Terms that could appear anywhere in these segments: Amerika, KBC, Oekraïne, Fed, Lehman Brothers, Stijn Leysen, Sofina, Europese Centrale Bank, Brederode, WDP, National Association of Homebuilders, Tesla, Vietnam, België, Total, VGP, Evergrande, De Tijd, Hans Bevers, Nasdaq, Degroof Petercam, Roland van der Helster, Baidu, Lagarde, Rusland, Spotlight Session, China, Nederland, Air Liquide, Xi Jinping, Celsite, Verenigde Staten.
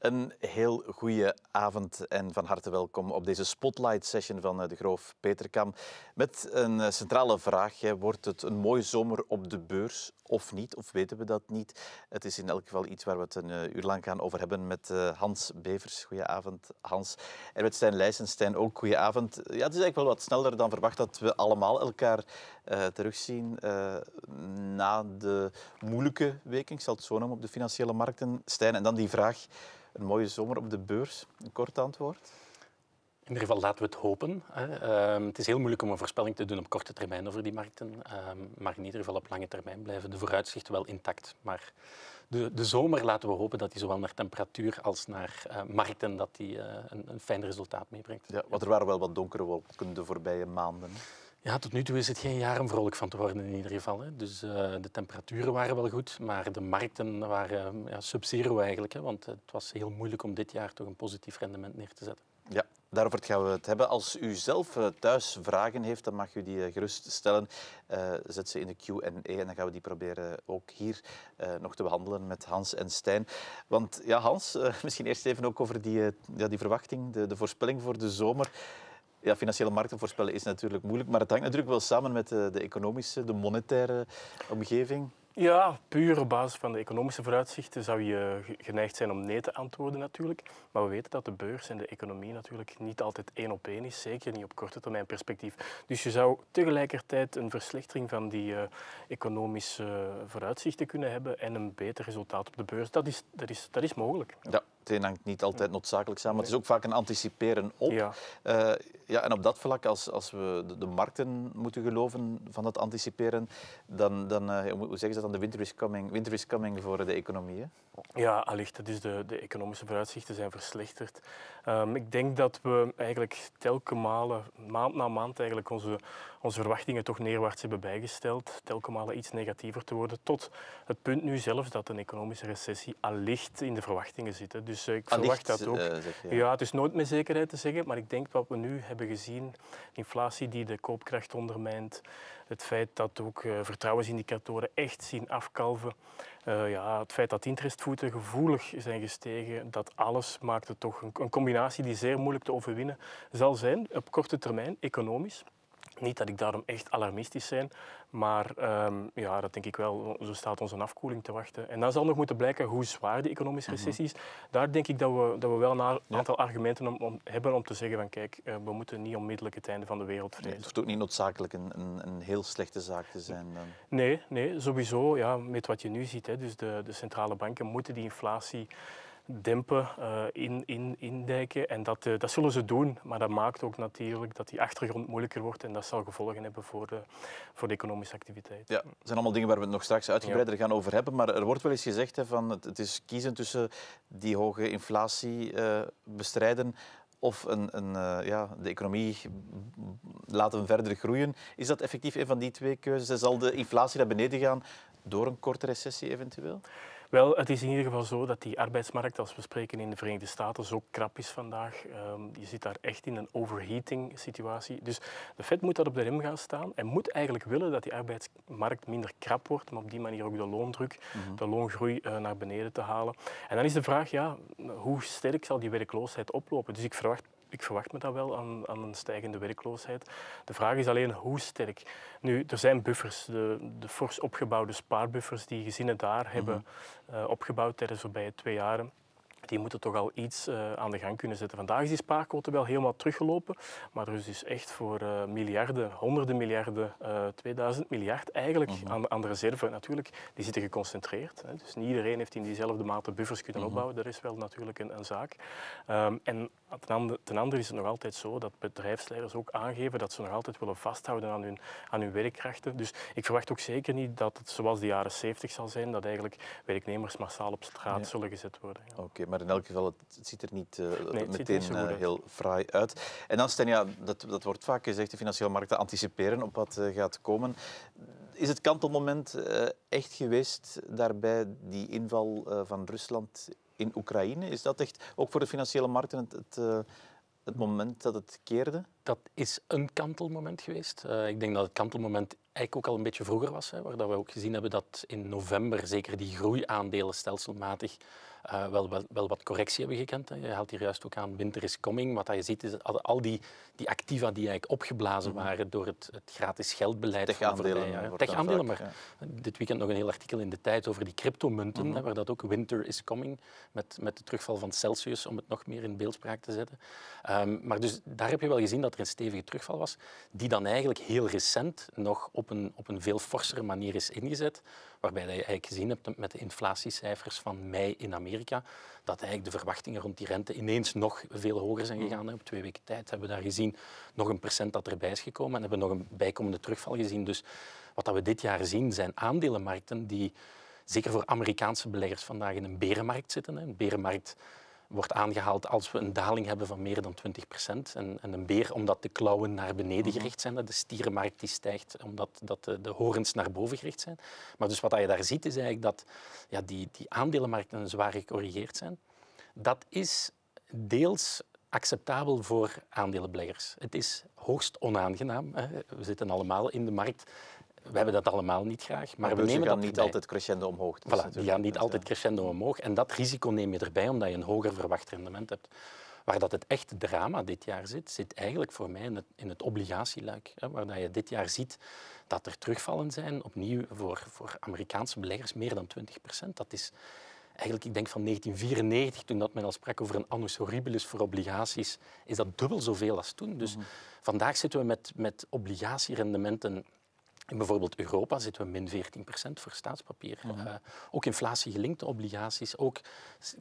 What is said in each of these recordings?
Een heel goede avond en van harte welkom op deze Spotlight-session van Degroof Petercam. Met een centrale vraag. Wordt het een mooie zomer op de beurs of niet? Of weten we dat niet? Het is in elk geval iets waar we het een uur lang gaan over hebben met Hans Bevers. Goedenavond, Hans. En met Stijn Leysen. Stijn, ook goedenavond. Ja, het is eigenlijk wel wat sneller dan verwacht dat we allemaal elkaar terugzien na de moeilijke weken. Ik zal het zo noemen op de financiële markten. Stijn, en dan die vraag... Een mooie zomer op de beurs. Een kort antwoord? In ieder geval laten we het hopen. Het is heel moeilijk om een voorspelling te doen op korte termijn over die markten. Maar in ieder geval op lange termijn blijven de vooruitzichten wel intact. Maar de zomer laten we hopen dat die zowel naar temperatuur als naar markten dat die, een fijn resultaat meebrengt. Ja, want er waren wel wat donkere wolken de voorbije maanden. Ja, tot nu toe is het geen jaar om vrolijk van te worden in ieder geval. Hè. Dus de temperaturen waren wel goed, maar de markten waren sub-zero eigenlijk. Hè, want het was heel moeilijk om dit jaar toch een positief rendement neer te zetten. Ja, daarover gaan we het hebben. Als u zelf thuis vragen heeft, dan mag u die gerust stellen. Zet ze in de Q&A en dan gaan we die proberen ook hier nog te behandelen met Hans en Stijn. Want ja, Hans, misschien eerst even ook over die verwachting, de voorspelling voor de zomer. Ja, financiële markten voorspellen is natuurlijk moeilijk, maar het hangt natuurlijk wel samen met de economische, de monetaire omgeving. Ja, puur op basis van de economische vooruitzichten zou je geneigd zijn om nee te antwoorden natuurlijk. Maar we weten dat de beurs en de economie natuurlijk niet altijd één op één is, zeker niet op korte termijn perspectief. Dus je zou tegelijkertijd een verslechtering van die economische vooruitzichten kunnen hebben en een beter resultaat op de beurs. Dat is mogelijk. Ja. Het een hangt niet altijd noodzakelijk samen, maar het is ook vaak een anticiperen op. Ja. En op dat vlak, als we de markten moeten geloven van dat anticiperen, dan hoe zeggen ze dat dan? De winter is coming voor de economie. Hè? Ja, allicht. Dat is de economische vooruitzichten zijn verslechterd. Ik denk dat we eigenlijk telkens maand na maand, eigenlijk onze verwachtingen toch neerwaarts hebben bijgesteld. Telkens iets negatiever te worden, tot het punt nu zelfs dat een economische recessie allicht in de verwachtingen zit. Dus ik verwacht dat ook. Ja, het is nooit met zekerheid te zeggen, maar ik denk wat we nu hebben gezien, inflatie die de koopkracht ondermijnt, het feit dat ook vertrouwensindicatoren echt zien afkalven, het feit dat interestvoeten gevoelig zijn gestegen, dat alles maakt het toch een combinatie die zeer moeilijk te overwinnen zal zijn op korte termijn, economisch. Niet dat ik daarom echt alarmistisch ben, maar dat denk ik wel. Zo staat ons een afkoeling te wachten. En dan zal nog moeten blijken hoe zwaar de economische recessie is. Daar denk ik dat we wel een aantal argumenten hebben om te zeggen van kijk, we moeten niet onmiddellijk het einde van de wereld vrezen. Nee, het hoeft ook niet noodzakelijk een heel slechte zaak te zijn. Dan. Nee, sowieso. Ja, met wat je nu ziet, hè, dus de centrale banken moeten die inflatie... dempen, indijken. En dat zullen ze doen, maar dat maakt ook natuurlijk dat die achtergrond moeilijker wordt en dat zal gevolgen hebben voor de economische activiteit. Ja, dat zijn allemaal dingen waar we het nog straks uitgebreider gaan over hebben, maar er wordt wel eens gezegd hè, van het is kiezen tussen die hoge inflatie bestrijden of de economie laten verder groeien. Is dat effectief een van die twee keuzes? Zal de inflatie naar beneden gaan door een korte recessie eventueel? Wel, het is in ieder geval zo dat die arbeidsmarkt, als we spreken in de Verenigde Staten, zo krap is vandaag. Je zit daar echt in een overheating situatie. Dus de Fed moet dat op de rem gaan staan en moet eigenlijk willen dat die arbeidsmarkt minder krap wordt, maar op die manier ook de loondruk, de loongroei naar beneden te halen. En dan is de vraag, ja, hoe sterk zal die werkloosheid oplopen? Dus ik verwacht me dat wel aan een stijgende werkloosheid. De vraag is alleen hoe sterk. Nu, er zijn buffers, de fors opgebouwde spaarbuffers die gezinnen daar hebben opgebouwd tijdens de voorbije 2 jaren. Die moeten toch al iets aan de gang kunnen zetten. Vandaag is die spaarquote wel helemaal teruggelopen, maar er is dus echt voor miljarden, honderden miljarden, 2000 miljard eigenlijk aan de reserve natuurlijk. Die zitten geconcentreerd. Hè. Dus niet iedereen heeft in diezelfde mate buffers kunnen opbouwen. Dat is wel natuurlijk een zaak. En ten andere is het nog altijd zo dat bedrijfsleiders ook aangeven dat ze nog altijd willen vasthouden aan hun werkkrachten. Dus ik verwacht ook zeker niet dat het zoals de jaren 70 zal zijn, dat eigenlijk werknemers massaal op straat zullen gezet worden. Ja. Okay. Maar in elk geval, het ziet er niet meteen heel fraai uit. En dan, Stijn, ja, dat wordt vaak gezegd, de financiële markten anticiperen op wat gaat komen. Is het kantelmoment echt geweest daarbij, die inval van Rusland in Oekraïne? Is dat echt ook voor de financiële markten het moment dat het keerde? dat is een kantelmoment geweest. Ik denk dat het kantelmoment eigenlijk ook al een beetje vroeger was, hè, waar dat we ook gezien hebben dat in november zeker die groeiaandelen stelselmatig wel wat correctie hebben gekend. Hè. Je haalt hier juist ook aan winter is coming. Wat je ziet is dat al die activa die eigenlijk opgeblazen waren door het gratis geldbeleid. Tech-aandelen. Maar dit weekend nog een heel artikel in De Tijd over die cryptomunten, hè, waar dat ook winter is coming, met de terugval van Celsius, om het nog meer in beeldspraak te zetten. Maar dus daar heb je wel gezien dat er een stevige terugval was, die dan eigenlijk heel recent nog op een veel forsere manier is ingezet, waarbij dat je eigenlijk gezien hebt met de inflatiecijfers van mei in Amerika, dat eigenlijk de verwachtingen rond die rente ineens nog veel hoger zijn gegaan. Op 2 weken tijd hebben we daar gezien nog 1% dat erbij is gekomen en hebben nog een bijkomende terugval gezien. Dus wat we dit jaar zien zijn aandelenmarkten die zeker voor Amerikaanse beleggers vandaag in een berenmarkt zitten. Een berenmarkt wordt aangehaald als we een daling hebben van meer dan 20%. En een beer, omdat de klauwen naar beneden gericht zijn. De stierenmarkt die stijgt, omdat de horens naar boven gericht zijn. Maar dus wat je daar ziet, is eigenlijk dat ja, die aandelenmarkten zwaar gecorrigeerd zijn. Dat is deels acceptabel voor aandelenbeleggers. Het is hoogst onaangenaam. Hè. We zitten allemaal in de markt. We hebben dat allemaal niet graag. Maar we nemen dat niet altijd crescendo omhoog. Voilà, die gaan niet altijd crescendo omhoog. En dat risico neem je erbij omdat je een hoger verwacht rendement hebt. Waar dat het echte drama dit jaar zit, zit eigenlijk voor mij in het obligatieluik. Hè, waar dat je dit jaar ziet dat er terugvallen zijn, opnieuw voor Amerikaanse beleggers, meer dan 20%. Dat is eigenlijk, ik denk van 1994, toen dat men al sprak over een annus horribilis voor obligaties, is dat dubbel zoveel als toen. Dus vandaag zitten we met obligatierendementen. In bijvoorbeeld Europa zitten we min 14% voor staatspapier. Ook inflatiegelinkt obligaties, ook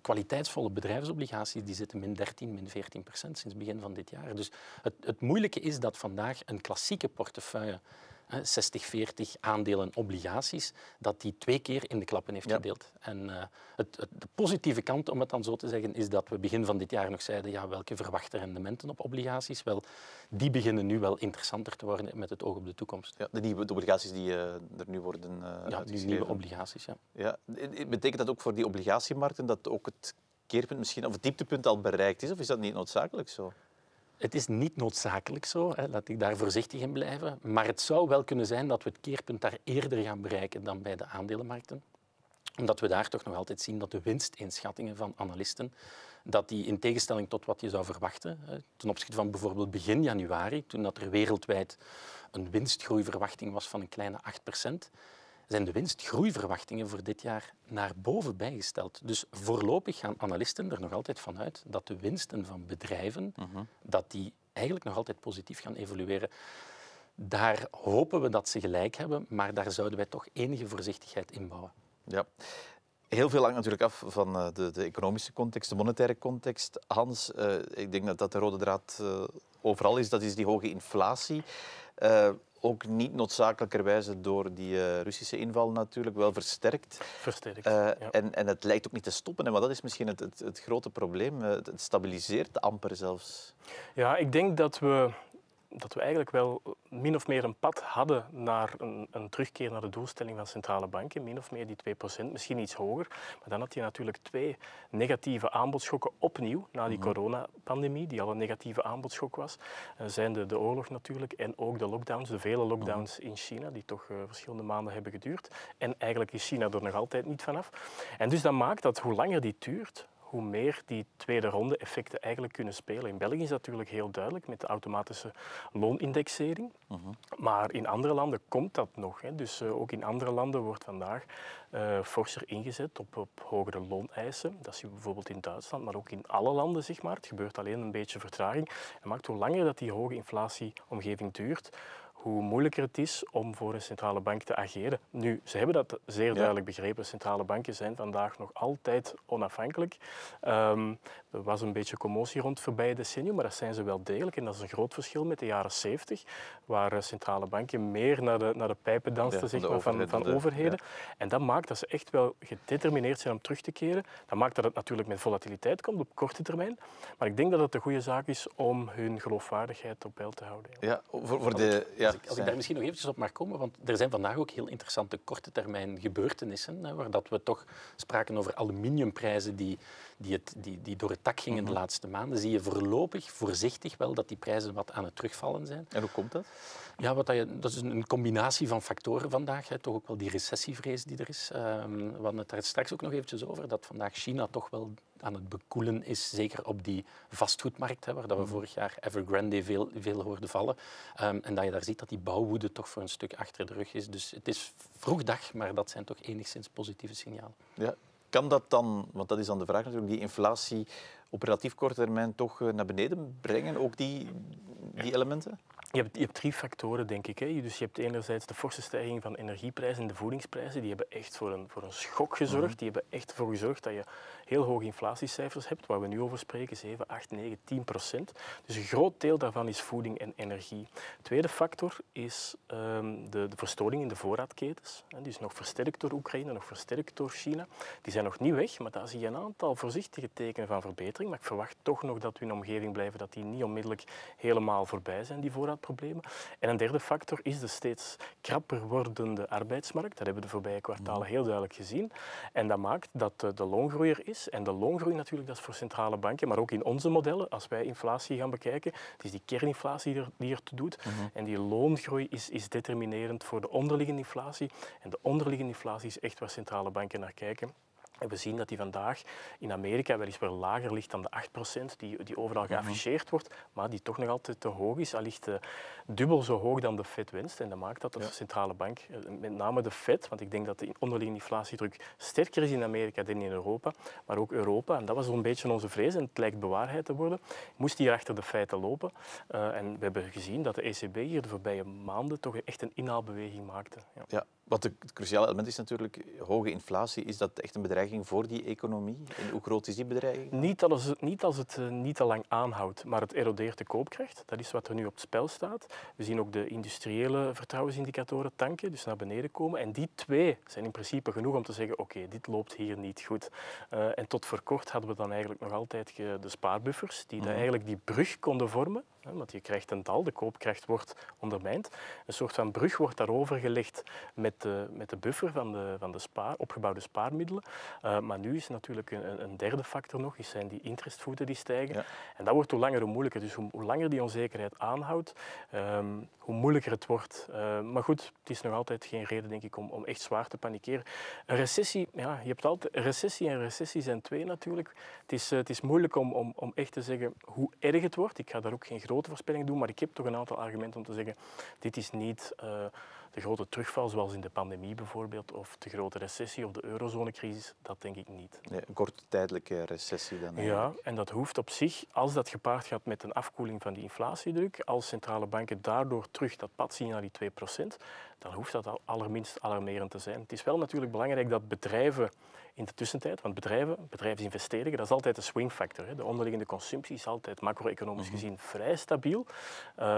kwaliteitsvolle bedrijfsobligaties, die zitten min 13, min 14% sinds begin van dit jaar. Dus het moeilijke is dat vandaag een klassieke portefeuille, 60-40 aandelen, obligaties, dat die 2 keer in de klappen heeft gedeeld. En de positieve kant, om het dan zo te zeggen, is dat we begin van dit jaar nog zeiden ja, welke verwachte rendementen op obligaties. Wel, die beginnen nu wel interessanter te worden met het oog op de toekomst. Ja, de nieuwe obligaties die er nu worden uitgeschreven. Die nieuwe obligaties, Betekent dat ook voor die obligatiemarkten dat ook het keerpunt misschien, of het dieptepunt al bereikt is? Of is dat niet noodzakelijk zo? Het is niet noodzakelijk zo, hè. Laat ik daar voorzichtig in blijven. Maar het zou wel kunnen zijn dat we het keerpunt daar eerder gaan bereiken dan bij de aandelenmarkten. Omdat we daar toch nog altijd zien dat de winstinnschattingen van analisten, dat die in tegenstelling tot wat je zou verwachten, ten opzichte van bijvoorbeeld begin januari, toen dat er wereldwijd een winstgroeiverwachting was van een kleine 8%, zijn de winstgroeiverwachtingen voor dit jaar naar boven bijgesteld. Dus voorlopig gaan analisten er nog altijd van uit dat de winsten van bedrijven dat die eigenlijk nog altijd positief gaan evolueren. Daar hopen we dat ze gelijk hebben, maar daar zouden wij toch enige voorzichtigheid in bouwen. Ja. Heel veel hangt natuurlijk af van de economische context, de monetaire context. Hans, ik denk dat de rode draad overal is. Dat is die hoge inflatie. Ook niet noodzakelijkerwijze door die Russische inval natuurlijk, wel versterkt. En het lijkt ook niet te stoppen, hè, maar dat is misschien het grote probleem. Het stabiliseert amper zelfs. Ja, ik denk dat we eigenlijk wel min of meer een pad hadden naar een terugkeer naar de doelstelling van centrale banken. Min of meer die 2%, misschien iets hoger. Maar dan had je natuurlijk 2 negatieve aanbodschokken opnieuw na die coronapandemie, die al een negatieve aanbodschok was. Zijn de oorlog natuurlijk en ook de lockdowns, de vele lockdowns in China, die toch verschillende maanden hebben geduurd. En eigenlijk is China er nog altijd niet vanaf. En dus dat maakt dat hoe langer die duurt, hoe meer die tweede ronde effecten eigenlijk kunnen spelen. In België is dat natuurlijk heel duidelijk met de automatische loonindexering. Maar in andere landen komt dat nog. Hè. Dus ook in andere landen wordt vandaag forser ingezet op hogere looneisen. Dat zie je bijvoorbeeld in Duitsland, maar ook in alle landen, zeg maar. Het gebeurt alleen een beetje vertraging. Het maakt hoe langer dat die hoge inflatieomgeving duurt, hoe moeilijker het is om voor een centrale bank te ageren. Nu, ze hebben dat zeer duidelijk begrepen. Centrale banken zijn vandaag nog altijd onafhankelijk. Er was een beetje commotie rond het voorbije decennium, maar dat zijn ze wel degelijk. En dat is een groot verschil met de jaren 70, waar centrale banken meer naar de pijpen dansten van overheden. En dat maakt dat ze echt wel gedetermineerd zijn om terug te keren. Dat maakt dat het natuurlijk met volatiliteit komt op korte termijn. Maar ik denk dat het een goede zaak is om hun geloofwaardigheid op peil te houden. Ja, voor de... Ja. als ik daar misschien nog eventjes op mag komen, want er zijn vandaag ook heel interessante korte termijn gebeurtenissen, hè, waar dat we toch spraken over aluminiumprijzen die door het tak gingen de laatste maanden. Zie je voorlopig, voorzichtig wel, dat die prijzen wat aan het terugvallen zijn. En hoe komt dat? Ja, dat is een combinatie van factoren vandaag. Hè. Toch ook wel die recessievrees die er is. We hadden het daar straks ook nog eventjes over, dat vandaag China toch wel aan het bekoelen is, zeker op die vastgoedmarkt, hè, waar dat we vorig jaar Evergrande veel hoorden vallen. En dat je daar ziet dat die bouwwoede toch voor een stuk achter de rug is. Dus het is vroeg dag, maar dat zijn toch enigszins positieve signalen. Ja. Kan dat dan, want dat is dan de vraag natuurlijk, die inflatie op relatief korte termijn toch naar beneden brengen, ook die elementen? Je hebt drie factoren, denk ik. Hè. Dus je hebt enerzijds de forse stijging van energieprijzen en de voedingsprijzen. Die hebben echt voor een schok gezorgd. Die hebben echt ervoor gezorgd dat je heel hoge inflatiecijfers hebt, waar we nu over spreken, 7, 8, 9, 10%. Dus een groot deel daarvan is voeding en energie. Tweede factor is de verstoring in de voorraadketens. Die is nog versterkt door Oekraïne, nog versterkt door China. Die zijn nog niet weg, maar daar zie je een aantal voorzichtige tekenen van verbetering. Maar ik verwacht toch nog dat we in de omgeving blijven, dat die niet onmiddellijk helemaal voorbij zijn, die voorraadproblemen. En een derde factor is de steeds krapper wordende arbeidsmarkt. Dat hebben we de voorbije kwartalen heel duidelijk gezien. En dat maakt dat de loongroei er is. En de loongroei natuurlijk, dat is voor centrale banken, maar ook in onze modellen, als wij inflatie gaan bekijken, het is die kerninflatie die er toe doet. En die loongroei is determinerend voor de onderliggende inflatie. En de onderliggende inflatie is echt waar centrale banken naar kijken. En we zien dat die vandaag in Amerika weliswaar lager ligt dan de 8% die overal geafficheerd wordt, maar die toch nog altijd te hoog is. Al ligt dubbel zo hoog dan de Fed wenst. En dat maakt dat de centrale bank, met name de Fed, want ik denk dat de onderliggende inflatiedruk sterker is in Amerika dan in Europa, maar ook Europa, en dat was een beetje onze vrees, en het lijkt bewaarheid te worden, moest hier achter de feiten lopen. En we hebben gezien dat de ECB hier de voorbije maanden toch echt een inhaalbeweging maakte. Ja. Wat het cruciale element is natuurlijk, hoge inflatie, is dat echt een bedreiging voor die economie? En hoe groot is die bedreiging? Niet als het niet te lang aanhoudt, maar het erodeert de koopkracht. Dat is wat er nu op het spel staat. We zien ook de industriële vertrouwensindicatoren tanken, dus naar beneden komen. En die twee zijn in principe genoeg om te zeggen, oké, dit loopt hier niet goed. En tot voor kort hadden we dan eigenlijk nog altijd de spaarbuffers, die eigenlijk die brug konden vormen. Want je krijgt een dal, de koopkracht wordt ondermijnd. Een soort van brug wordt daarover gelegd met de buffer van de opgebouwde spaarmiddelen. Maar nu is natuurlijk een derde factor nog, zijn die interestvoeten die stijgen. Ja. En dat wordt hoe langer hoe moeilijker. Dus hoe langer die onzekerheid aanhoudt, hoe moeilijker het wordt. Maar goed, het is nog altijd geen reden, denk ik, om echt zwaar te panikeren. Een recessie, ja, je hebt altijd recessie en recessie zijn twee natuurlijk. Het is moeilijk om echt te zeggen hoe erg het wordt. Ik ga daar ook geen grote voorspelling doen, maar ik heb toch een aantal argumenten om te zeggen, dit is niet de grote terugval zoals in de pandemie bijvoorbeeld, of de grote recessie of de eurozonecrisis, dat denk ik niet. Nee, een korte tijdelijke recessie dan eigenlijk. Ja, en dat hoeft op zich, als dat gepaard gaat met een afkoeling van die inflatiedruk, als centrale banken daardoor terug dat pad zien naar die 2%, dan hoeft dat allerminst alarmerend te zijn. Het is wel natuurlijk belangrijk dat bedrijven in de tussentijd, want bedrijven investeren, dat is altijd een swing factor. Hè. De onderliggende consumptie is altijd macro-economisch gezien vrij stabiel.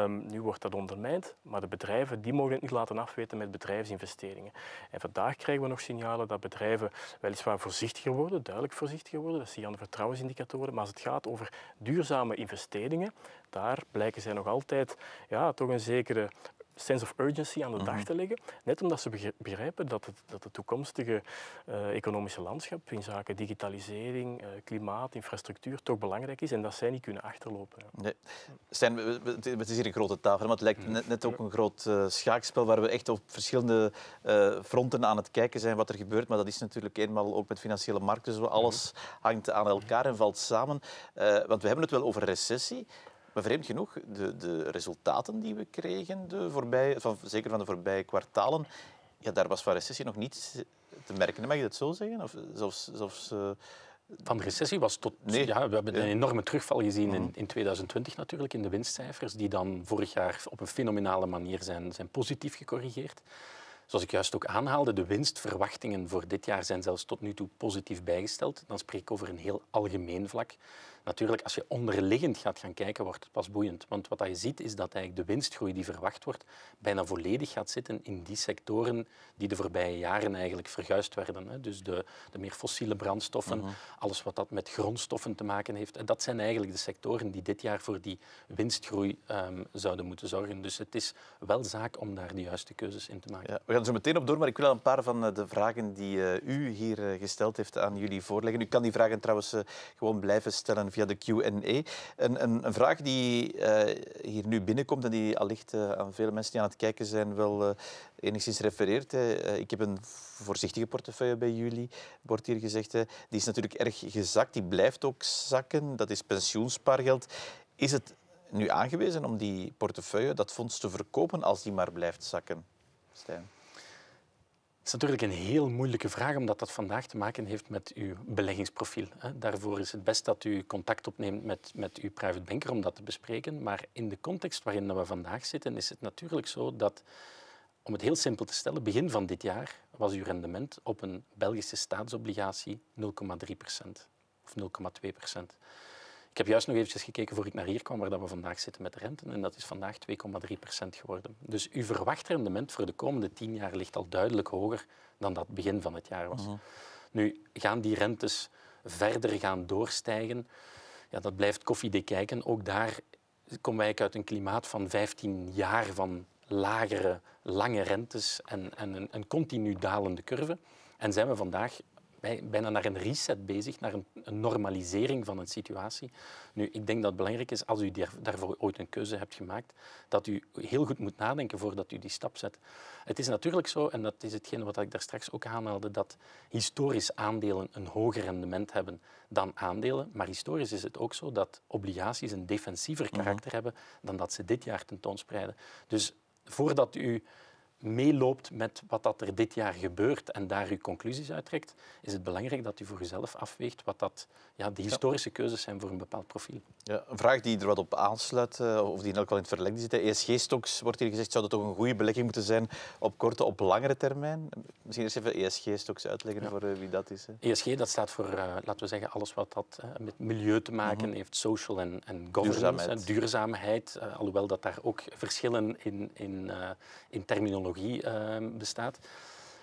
Nu wordt dat ondermijnd, maar de bedrijven die mogen het niet laten afweten met bedrijfsinvesteringen. En vandaag krijgen we nog signalen dat bedrijven weliswaar voorzichtiger worden, duidelijk voorzichtiger worden. Dat zie je aan de vertrouwensindicatoren. Maar als het gaat over duurzame investeringen, daar blijken zij nog altijd toch een zekere sense of urgency aan de dag te leggen. Net omdat ze begrijpen dat het toekomstige economische landschap in zaken digitalisering, klimaat, infrastructuur toch belangrijk is en dat zij niet kunnen achterlopen. Nee. Stijn, het is hier een grote tafel, maar het lijkt net ook een groot schaakspel waar we echt op verschillende fronten aan het kijken zijn wat er gebeurt. Maar dat is natuurlijk eenmaal ook met financiële markten zo. Alles hangt aan elkaar en valt samen. Want we hebben het wel over recessie. Maar vreemd genoeg, de resultaten die we kregen, zeker van de voorbije kwartalen, ja, daar was van recessie nog niets te merken. Mag je dat zo zeggen? Of zelfs van de recessie was tot... Nee. Ja, we hebben een enorme terugval gezien in 2020 natuurlijk, in de winstcijfers, die dan vorig jaar op een fenomenale manier zijn positief gecorrigeerd. Zoals ik juist ook aanhaalde, de winstverwachtingen voor dit jaar zijn zelfs tot nu toe positief bijgesteld. Dan spreek ik over een heel algemeen vlak. Natuurlijk, als je onderliggend gaat gaan kijken, wordt het pas boeiend. Want wat je ziet, is dat eigenlijk de winstgroei die verwacht wordt bijna volledig gaat zitten in die sectoren die de voorbije jaren eigenlijk verguisd werden. Dus de meer fossiele brandstoffen, alles wat dat met grondstoffen te maken heeft. En dat zijn eigenlijk de sectoren die dit jaar voor die winstgroei zouden moeten zorgen. Dus het is wel zaak om daar de juiste keuzes in te maken. Ja, we gaan er zo meteen op door, maar ik wil al een paar van de vragen die u hier gesteld heeft aan jullie voorleggen. U kan die vragen trouwens gewoon blijven stellen via de Q&A. Een vraag die hier nu binnenkomt en die allicht aan vele mensen die aan het kijken zijn wel enigszins refereert. Ik heb een voorzichtige portefeuille bij jullie, wordt hier gezegd. Die is natuurlijk erg gezakt, die blijft ook zakken. Dat is pensioenspaargeld. Is het nu aangewezen om die portefeuille, dat fonds, te verkopen als die maar blijft zakken? Stijn. Het is natuurlijk een heel moeilijke vraag, omdat dat vandaag te maken heeft met uw beleggingsprofiel. Daarvoor is het best dat u contact opneemt met uw private banker om dat te bespreken. Maar in de context waarin we vandaag zitten, is het natuurlijk zo dat, om het heel simpel te stellen, begin van dit jaar was uw rendement op een Belgische staatsobligatie 0,3% of 0,2%. Ik heb juist nog eventjes gekeken voor ik naar hier kwam, waar we vandaag zitten met de renten. En dat is vandaag 2,3% geworden. Dus uw verwacht rendement voor de komende 10 jaar ligt al duidelijk hoger dan dat begin van het jaar was. Nu, gaan die rentes verder gaan doorstijgen? Ja, dat blijft koffiedik kijken. Ook daar komen wij uit een klimaat van 15 jaar van lagere, lange rentes en een continu dalende curve. En zijn we vandaag bijna naar een reset bezig, naar een normalisering van een situatie. Nu, ik denk dat het belangrijk is, als u daarvoor ooit een keuze hebt gemaakt, dat u heel goed moet nadenken voordat u die stap zet. Het is natuurlijk zo, en dat is hetgeen wat ik daar straks ook aanhaalde, dat historisch aandelen een hoger rendement hebben dan aandelen. Maar historisch is het ook zo dat obligaties een defensiever karakter hebben dan dat ze dit jaar tentoonspreiden. Dus voordat u meeloopt met wat er dit jaar gebeurt en daar uw conclusies uittrekt, is het belangrijk dat u voor uzelf afweegt wat de historische keuzes zijn voor een bepaald profiel. Ja, een vraag die er wat op aansluit, of die in elk geval in het verlengde zit. ESG-stocks, wordt hier gezegd, zou dat toch een goede belegging moeten zijn op korte, op langere termijn? Misschien eerst even ESG-stocks uitleggen voor wie dat is. Hè? ESG, dat staat voor, laten we zeggen, alles wat dat met milieu te maken heeft, social en governance, duurzaamheid. Alhoewel dat daar ook verschillen in terminologie bestaat.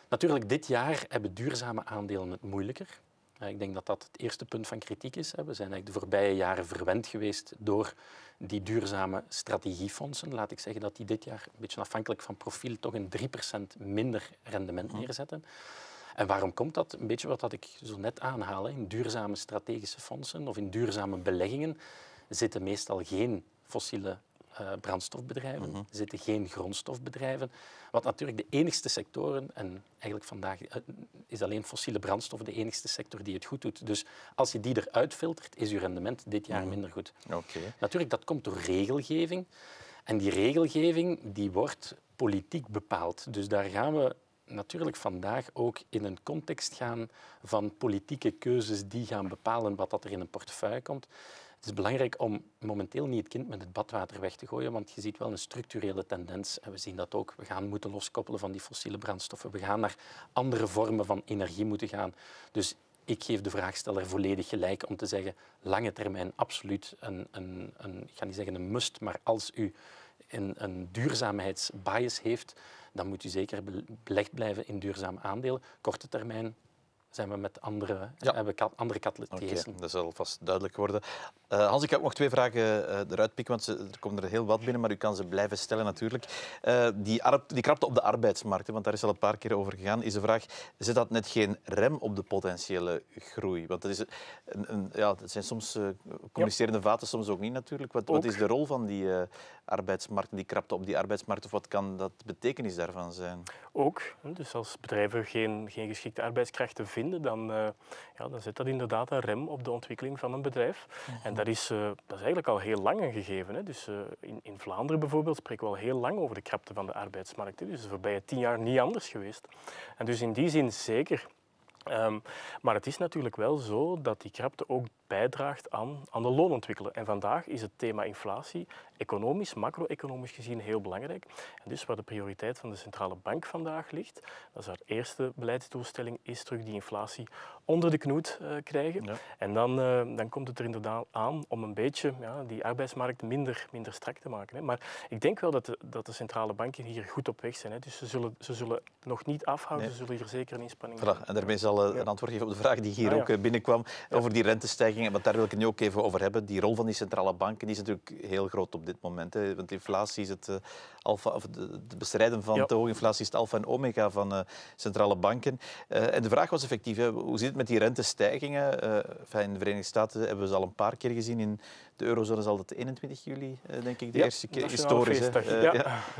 Natuurlijk, dit jaar hebben duurzame aandelen het moeilijker. Ik denk dat dat het eerste punt van kritiek is. We zijn eigenlijk de voorbije jaren verwend geweest door die duurzame strategiefondsen. Laat ik zeggen dat die dit jaar, een beetje afhankelijk van profiel, toch een 3% minder rendement neerzetten. En waarom komt dat? Een beetje wat ik zo net aanhaal. In duurzame strategische fondsen of in duurzame beleggingen zitten meestal geen fossiele brandstofbedrijven, er zitten geen grondstofbedrijven. Wat natuurlijk de enigste sectoren, en eigenlijk vandaag is alleen fossiele brandstof de enigste sector die het goed doet. Dus als je die eruit filtert, is je rendement dit jaar minder goed. Okay. Natuurlijk, dat komt door regelgeving. En die regelgeving die wordt politiek bepaald. Dus daar gaan we natuurlijk vandaag ook in een context gaan van politieke keuzes die gaan bepalen wat er in een portefeuille komt. Het is belangrijk om momenteel niet het kind met het badwater weg te gooien, want je ziet wel een structurele tendens. En we zien dat ook. We gaan moeten loskoppelen van die fossiele brandstoffen. We gaan naar andere vormen van energie moeten gaan. Dus ik geef de vraagsteller volledig gelijk om te zeggen, lange termijn absoluut ik ga niet zeggen een must, maar als u een duurzaamheidsbias heeft, dan moet u zeker belegd blijven in duurzame aandelen. Korte termijn zijn we met andere katalysatoren. Okay, dat zal vast duidelijk worden. Hans, ik heb nog 2 vragen eruit pikken, want er komen er heel wat binnen, maar u kan ze blijven stellen natuurlijk. Die krapte op de arbeidsmarkt, want daar is al een paar keer over gegaan, is de vraag, zit dat net geen rem op de potentiële groei? Want dat is dat zijn soms communicerende vaten, soms ook niet natuurlijk. Wat is de rol van die arbeidsmarkt, die krapte op die arbeidsmarkt, of wat kan dat betekenis daarvan zijn? Ook, dus als bedrijven geen geschikte arbeidskrachten vinden, dan zit dat inderdaad een rem op de ontwikkeling van een bedrijf. En dat is eigenlijk al heel lang een gegeven. Hè. Dus in Vlaanderen bijvoorbeeld spreken we al heel lang over de krapte van de arbeidsmarkt. Hè. Dus het is de voorbije 10 jaar niet anders geweest. En dus in die zin zeker. Maar het is natuurlijk wel zo dat die krapte ook bijdraagt aan de loonontwikkeling. En vandaag is het thema inflatie economisch, macro-economisch gezien heel belangrijk. En dus waar de prioriteit van de centrale bank vandaag ligt, dat is haar eerste beleidsdoelstelling, is terug die inflatie onder de knoet krijgen. Ja. En dan komt het er inderdaad aan om een beetje die arbeidsmarkt minder strak te maken. Hè. Maar ik denk wel dat de centrale banken hier goed op weg zijn. Hè. Dus ze zullen nog niet afhouden, nee. Ze zullen hier zeker een inspanning doen. En daarmee zal een antwoord geven op de vraag die hier ook binnenkwam, over die rentestijgingen. Want daar wil ik het nu ook even over hebben. Die rol van die centrale banken, die is natuurlijk heel groot op dit moment. Hè. Want inflatie is het alfa, of het bestrijden van te hoge inflatie is het alfa en omega van centrale banken. En de vraag was effectief, hè, hoe zit het met die rentestijgingen? In de Verenigde Staten hebben we ze al een paar keer gezien. In de eurozone zal dat 21 juli, denk ik, de eerste keer historisch.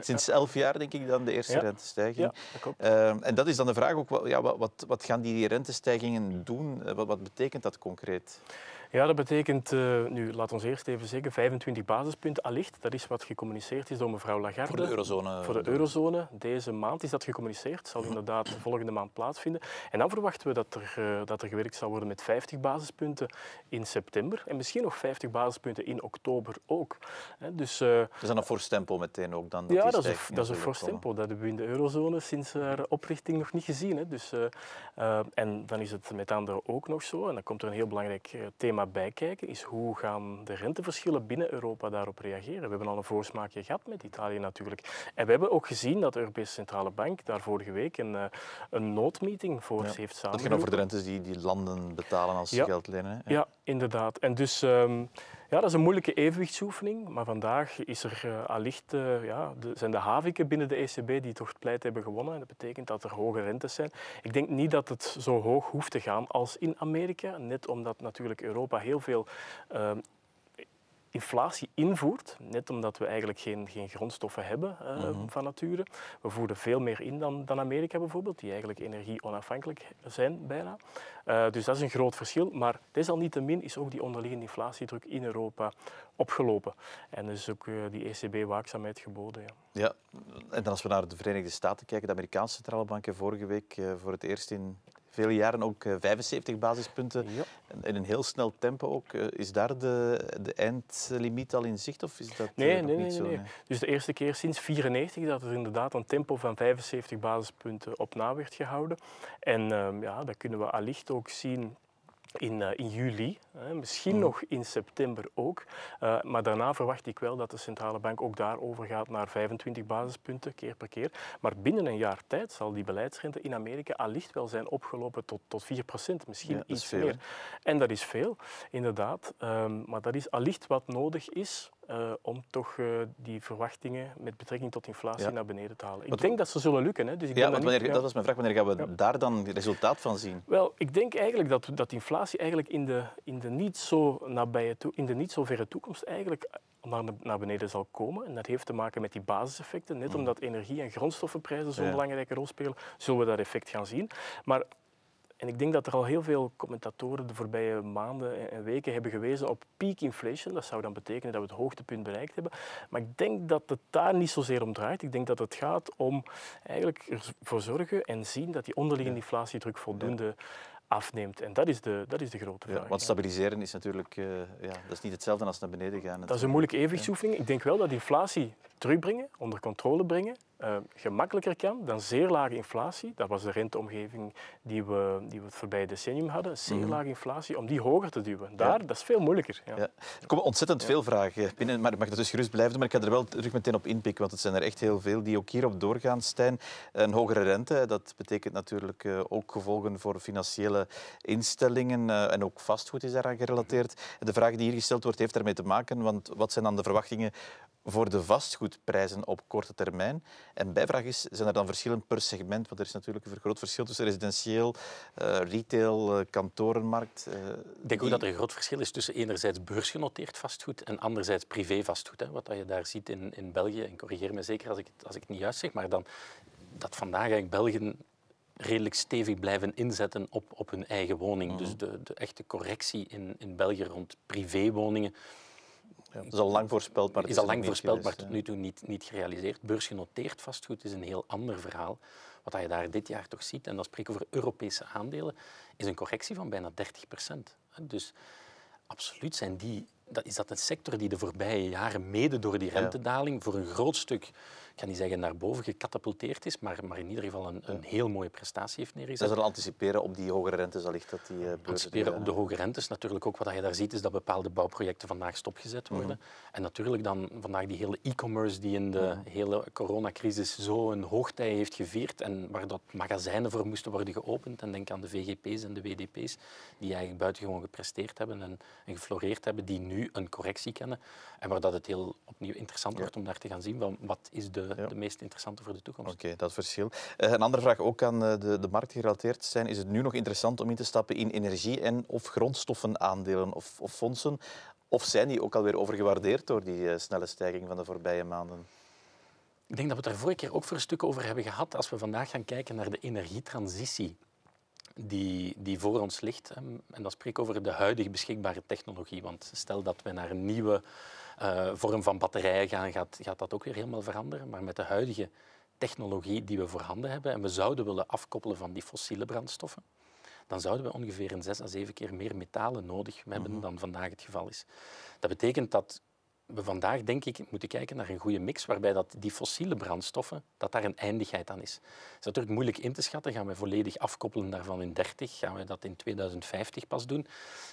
Sinds 11 jaar, denk ik, dan de eerste rentestijging. Ja, en dat is dan de vraag ook, wat gaan die rentestijgingen doen? Wat betekent dat concreet? Ja, dat betekent, nu laat ons eerst even zeggen, 25 basispunten allicht. Dat is wat gecommuniceerd is door mevrouw Lagarde. Voor de eurozone. Voor de eurozone. Deze maand is dat gecommuniceerd. Zal inderdaad volgende maand plaatsvinden. En dan verwachten we dat er gewerkt zal worden met 50 basispunten in september. En misschien nog 50 basispunten in oktober ook. Dus, dat is dan een fors tempo meteen ook? Dan, dat is een fors tempo. Dat hebben we in de eurozone sinds haar oprichting nog niet gezien. Hè. Dus, en dan is het met anderen ook nog zo. En dan komt er een heel belangrijk thema bij kijken, is hoe gaan de renteverschillen binnen Europa daarop reageren. We hebben al een voorsmaakje gehad met Italië natuurlijk. En we hebben ook gezien dat de Europese Centrale Bank daar vorige week een noodmeeting voor heeft samengeroepen. Dat ging over de rentes die landen betalen als ze geld lenen. Ja, inderdaad. En dus... ja, dat is een moeilijke evenwichtsoefening, maar vandaag is er, allicht, zijn de haviken binnen de ECB die toch het pleit hebben gewonnen. En dat betekent dat er hoge rentes zijn. Ik denk niet dat het zo hoog hoeft te gaan als in Amerika, net omdat natuurlijk Europa heel veel... inflatie invoert, net omdat we eigenlijk geen grondstoffen hebben van nature. We voeren veel meer in dan Amerika bijvoorbeeld, die eigenlijk energie-onafhankelijk zijn bijna. Dus dat is een groot verschil. Maar desalniettemin is ook die onderliggende inflatiedruk in Europa opgelopen. En er is ook die ECB-waakzaamheid geboden. Ja. Ja, en dan als we naar de Verenigde Staten kijken, de Amerikaanse centrale bank heeft vorige week voor het eerst in... vele jaren ook 75 basispunten in een heel snel tempo ook. Is daar de eindlimiet al in zicht? Of is dat nee. Dus de eerste keer sinds 1994 dat er inderdaad een tempo van 75 basispunten op na werd gehouden. En dat kunnen we allicht ook zien... In juli, misschien nog in september ook. Maar daarna verwacht ik wel dat de centrale bank ook daarover gaat naar 25 basispunten, keer per keer. Maar binnen een jaar tijd zal die beleidsrente in Amerika allicht wel zijn opgelopen tot 4%, misschien iets meer. En dat is veel, inderdaad. Maar dat is allicht wat nodig is... om toch die verwachtingen met betrekking tot inflatie naar beneden te halen. Ik denk dat ze zullen lukken. Hè? Dus ik dat was mijn vraag. Wanneer gaan we daar dan het resultaat van zien? Wel, ik denk eigenlijk dat inflatie eigenlijk in de niet zo nabije, in de niet zo verre toekomst eigenlijk naar beneden zal komen. En dat heeft te maken met die basiseffecten. Net omdat energie- en grondstoffenprijzen zo'n belangrijke rol spelen, zullen we dat effect gaan zien. Maar... En ik denk dat er al heel veel commentatoren de voorbije maanden en weken hebben gewezen op peak inflation. Dat zou dan betekenen dat we het hoogtepunt bereikt hebben. Maar ik denk dat het daar niet zozeer om draait. Ik denk dat het gaat om eigenlijk ervoor zorgen en zien dat die onderliggende inflatiedruk voldoende afneemt. En dat is de grote vraag. Ja, want stabiliseren is natuurlijk dat is niet hetzelfde als naar beneden gaan. Dat is een moeilijke evenwichtsoefening. Ik denk wel dat inflatie terugbrengen, onder controle brengen, gemakkelijker kan dan zeer lage inflatie. Dat was de renteomgeving die we het voorbije decennium hadden. Zeer lage inflatie, om die hoger te duwen. Dat is veel moeilijker. Ja. Ja. Er komen ontzettend veel vragen binnen, maar ik mag dat dus gerust blijven doen. Maar ik ga er wel terug meteen op inpikken, want het zijn er echt heel veel die ook hierop doorgaan, Stijn. Een hogere rente, dat betekent natuurlijk ook gevolgen voor financiële instellingen en ook vastgoed is daaraan gerelateerd. De vraag die hier gesteld wordt, heeft daarmee te maken, want wat zijn dan de verwachtingen voor de vastgoedprijzen op korte termijn? En bijvraag is, zijn er dan verschillen per segment? Want er is natuurlijk een groot verschil tussen residentieel, retail, kantorenmarkt. Ik denk ook dat er een groot verschil is tussen enerzijds beursgenoteerd vastgoed en anderzijds privévastgoed. Hè. Wat je daar ziet in België, en corrigeer me zeker als ik het niet juist zeg, maar dan dat vandaag eigenlijk België redelijk stevig blijven inzetten op hun eigen woning. Dus de echte correctie in België rond privéwoningen, ja, dat is al lang voorspeld, maar het is tot nu toe niet gerealiseerd. Beursgenoteerd vastgoed is een heel ander verhaal. Wat je daar dit jaar toch ziet, en dan spreken we over Europese aandelen, is een correctie van bijna 30%. Dus absoluut zijn die is dat een sector die de voorbije jaren mede door die rentedaling voor een groot stuk, ik ga niet zeggen naar boven gecatapulteerd is, maar in ieder geval een heel mooie prestatie heeft neergezet. Dat is al anticiperen op die hogere rentes allicht? Dat die anticiperen op de hoge rentes. Natuurlijk ook wat je daar ziet is dat bepaalde bouwprojecten vandaag stopgezet worden. En natuurlijk dan vandaag die hele e-commerce die in de hele coronacrisis zo'n hoogtij heeft gevierd en waar dat magazijnen voor moesten worden geopend. En denk aan de VGP's en de WDP's die eigenlijk buitengewoon gepresteerd hebben en gefloreerd hebben, die nu een correctie kennen. En waar dat het heel opnieuw interessant wordt om daar te gaan zien van wat is de meest interessante voor de toekomst. Oké, dat verschil. Een andere vraag ook aan de markt gerelateerd zijn. Is het nu nog interessant om in te stappen in energie- en of grondstoffenaandelen of fondsen? Of zijn die ook alweer overgewaardeerd door die snelle stijging van de voorbije maanden? Ik denk dat we het daar vorige keer ook voor een stuk over hebben gehad. Als we vandaag gaan kijken naar de energietransitie die voor ons ligt. En dan spreek ik over de huidig beschikbare technologie. Want stel dat we naar een nieuwe vorm van batterijen gaan, gaat dat ook weer helemaal veranderen. Maar met de huidige technologie die we voorhanden hebben en we zouden willen afkoppelen van die fossiele brandstoffen, dan zouden we ongeveer 6 à 7 keer meer metalen nodig hebben dan vandaag het geval is. Dat betekent dat we vandaag, denk ik, moeten kijken naar een goede mix waarbij dat die fossiele brandstoffen, dat daar een eindigheid aan is. Het is natuurlijk moeilijk in te schatten. Gaan we volledig afkoppelen daarvan in 2030? Gaan we dat in 2050 pas doen?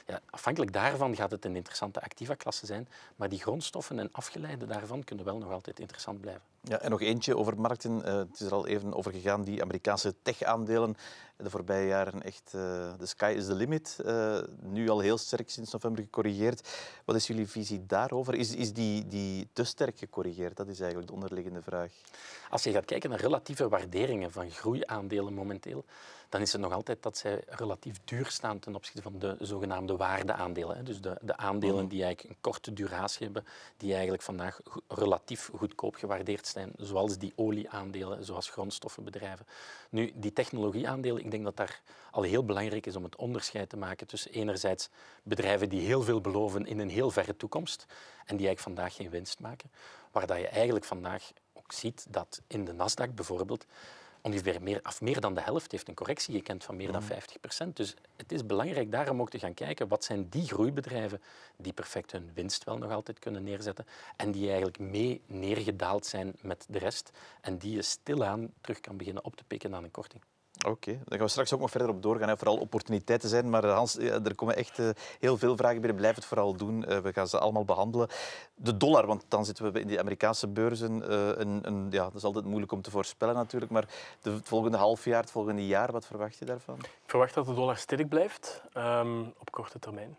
Ja, afhankelijk daarvan gaat het een interessante activa-klasse zijn. Maar die grondstoffen en afgeleiden daarvan kunnen wel nog altijd interessant blijven. Ja, en nog eentje over markten. Het is er al even over gegaan. Die Amerikaanse tech-aandelen de voorbije jaren echt... the sky is the limit. Nu al heel sterk sinds november gecorrigeerd. Wat is jullie visie daarover? Is die te sterk gecorrigeerd? Dat is eigenlijk de onderliggende vraag. Als je gaat kijken naar relatieve waarderingen van groeiaandelen momenteel, dan is het nog altijd dat zij relatief duur staan ten opzichte van de zogenaamde waardeaandelen. Dus de aandelen die eigenlijk een korte duratie hebben, die eigenlijk vandaag relatief goedkoop gewaardeerd zijn, zoals die olieaandelen, zoals grondstoffenbedrijven. Nu, die technologieaandelen, ik denk dat daar al heel belangrijk is om het onderscheid te maken tussen enerzijds bedrijven die heel veel beloven in een heel verre toekomst en die eigenlijk vandaag geen winst maken, waar dat je eigenlijk vandaag ook ziet dat in de Nasdaq bijvoorbeeld ongeveer meer dan de helft heeft een correctie gekend van meer dan 50%. Dus het is belangrijk daarom ook te gaan kijken wat zijn die groeibedrijven die perfect hun winst wel nog altijd kunnen neerzetten en die eigenlijk mee neergedaald zijn met de rest en die je stilaan terug kan beginnen op te pikken aan een korting. Oké, daar gaan we straks ook nog verder op doorgaan. Hè. Vooral opportuniteiten zijn, maar Hans, er komen echt heel veel vragen binnen. Blijf het vooral doen. We gaan ze allemaal behandelen. De dollar, want dan zitten we in die Amerikaanse beurzen. Ja, dat is altijd moeilijk om te voorspellen natuurlijk, maar het volgende halfjaar, het volgende jaar, wat verwacht je daarvan? Ik verwacht dat de dollar sterk blijft op korte termijn.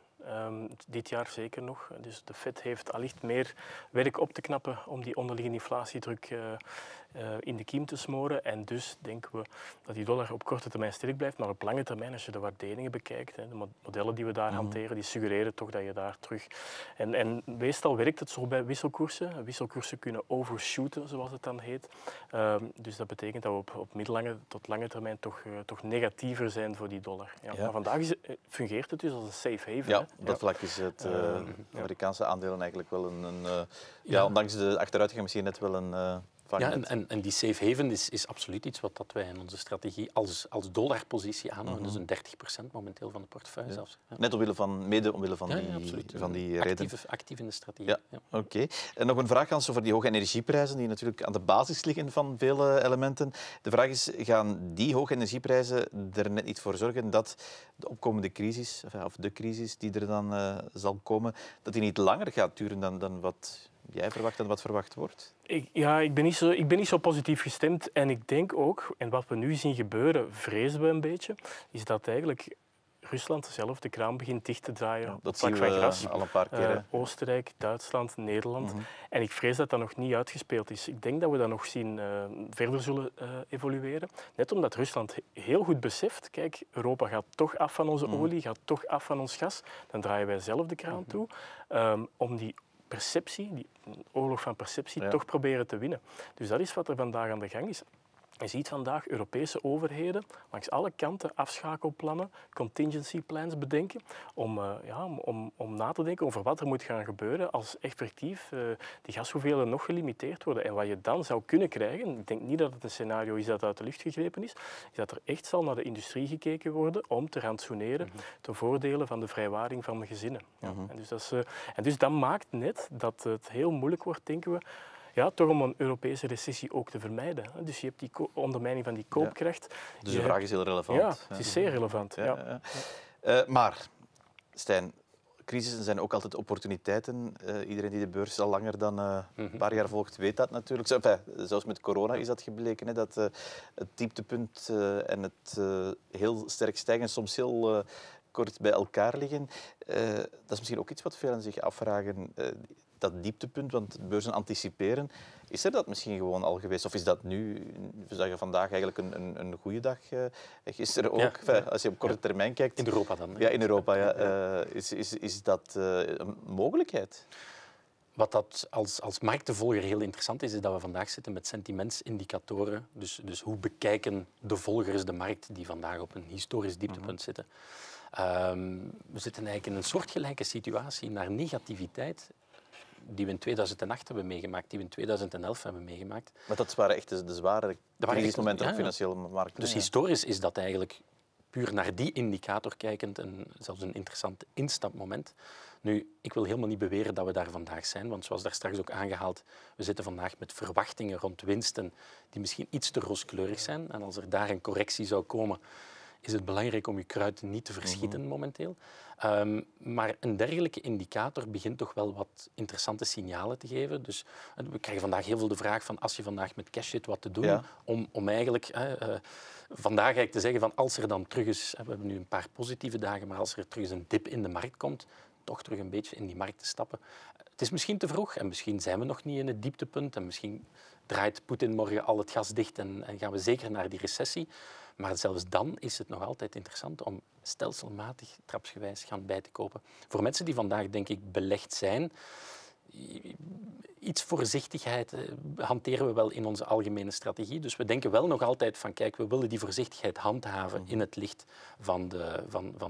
Dit jaar zeker nog. Dus de Fed heeft allicht meer werk op te knappen om die onderliggende inflatiedruk in de kiem te smoren. En dus denken we dat die dollar op korte termijn sterk blijft. Maar op lange termijn, als je de waarderingen bekijkt, hè, de modellen die we daar hanteren, die suggereren toch dat je daar terug... En meestal werkt het zo bij wisselkoersen. Wisselkoersen kunnen overshooten, zoals het dan heet. Dus dat betekent dat we op middellange tot lange termijn toch negatiever zijn voor die dollar. Ja. Ja. Maar vandaag fungeert het dus als een safe haven. Ja. Op dat vlak is het Amerikaanse aandelen eigenlijk wel een ondanks de achteruitgang misschien net wel een... Ja, en die safe haven is absoluut iets wat wij in onze strategie als dollarpositie aanhouden. Dus een 30% momenteel van de portefeuille zelfs. Ja. Net omwille van die reden. Actief in de strategie. Ja. Ja. Oké. En nog een vraag, Hans, over die hoge energieprijzen die natuurlijk aan de basis liggen van vele elementen. De vraag is, gaan die hoge energieprijzen er net niet voor zorgen dat de opkomende crisis, of de crisis die er dan zal komen, dat die niet langer gaat duren dan wat... jij verwacht en wat verwacht wordt? Ik ben niet zo positief gestemd. En ik denk ook, en wat we nu zien gebeuren, vrezen we een beetje, is dat eigenlijk Rusland zelf de kraan begint dicht te draaien. Ja, dat zien we al een paar keer. Oostenrijk, Duitsland, Nederland. En ik vrees dat dat nog niet uitgespeeld is. Ik denk dat we dat nog zien verder zullen evolueren. Net omdat Rusland heel goed beseft, kijk, Europa gaat toch af van onze olie, gaat toch af van ons gas. Dan draaien wij zelf de kraan toe. Om die perceptie, die oorlog van perceptie, toch proberen te winnen. Dus dat is wat er vandaag aan de gang is. Je ziet vandaag Europese overheden langs alle kanten afschakelplannen, contingency plans bedenken om na te denken over wat er moet gaan gebeuren als effectief die gashoeveelheden nog gelimiteerd worden. En wat je dan zou kunnen krijgen, ik denk niet dat het een scenario is dat uit de lucht gegrepen is dat er echt zal naar de industrie gekeken worden om te rantsoeneren ten voordele van de vrijwaring van de gezinnen. Ja. En dus dat maakt net dat het heel moeilijk wordt, denken we, ja, toch om een Europese recessie ook te vermijden. Dus je hebt die ondermijning van die koopkracht. Ja. Dus de vraag is heel relevant. Ja, het is zeer relevant. Ja. Ja. Ja. Maar, Stijn, crisissen zijn ook altijd opportuniteiten. Iedereen die de beurs al langer dan een paar jaar volgt, weet dat natuurlijk. Zelfs met corona is dat gebleken, hè, dat het dieptepunt en het heel sterk stijgen soms heel kort bij elkaar liggen. Dat is misschien ook iets wat velen zich afvragen. Dat dieptepunt, want beurzen anticiperen, is er dat misschien gewoon al geweest? Of is dat nu, we zagen vandaag eigenlijk een goede dag, gisteren ook, als je op korte termijn kijkt. In Europa dan. Hè? Ja, in Europa. Ja. Is dat een mogelijkheid? Wat dat als marktvolger heel interessant is, is dat we vandaag zitten met sentimentsindicatoren. Dus hoe bekijken de volgers de markt die vandaag op een historisch dieptepunt zitten? We zitten eigenlijk in een soortgelijke situatie naar negativiteit die we in 2008 hebben meegemaakt, die we in 2011 hebben meegemaakt. Maar dat waren echt de zware crisismomenten op de financiële markt. Dus historisch is dat eigenlijk puur naar die indicator kijkend en zelfs een interessant instapmoment. Nu, ik wil helemaal niet beweren dat we daar vandaag zijn, want zoals daar straks ook aangehaald, we zitten vandaag met verwachtingen rond winsten die misschien iets te rooskleurig zijn. En als er daar een correctie zou komen, is het belangrijk om je kruid niet te verschieten momenteel. Maar een dergelijke indicator begint toch wel wat interessante signalen te geven. Dus we krijgen vandaag heel veel de vraag van als je vandaag met cash zit, wat te doen? Ja. Om eigenlijk vandaag eigenlijk te zeggen van als er dan terug is, we hebben nu een paar positieve dagen, maar als er terug eens een dip in de markt komt, toch terug een beetje in die markt te stappen. Het is misschien te vroeg en misschien zijn we nog niet in het dieptepunt en misschien draait Poetin morgen al het gas dicht en gaan we zeker naar die recessie. Maar zelfs dan is het nog altijd interessant om stelselmatig, trapsgewijs, gaan bij te kopen. Voor mensen die vandaag, denk ik, belegd zijn, iets voorzichtigheid hanteren we wel in onze algemene strategie. Dus we denken wel nog altijd van, kijk, we willen die voorzichtigheid handhaven in het licht van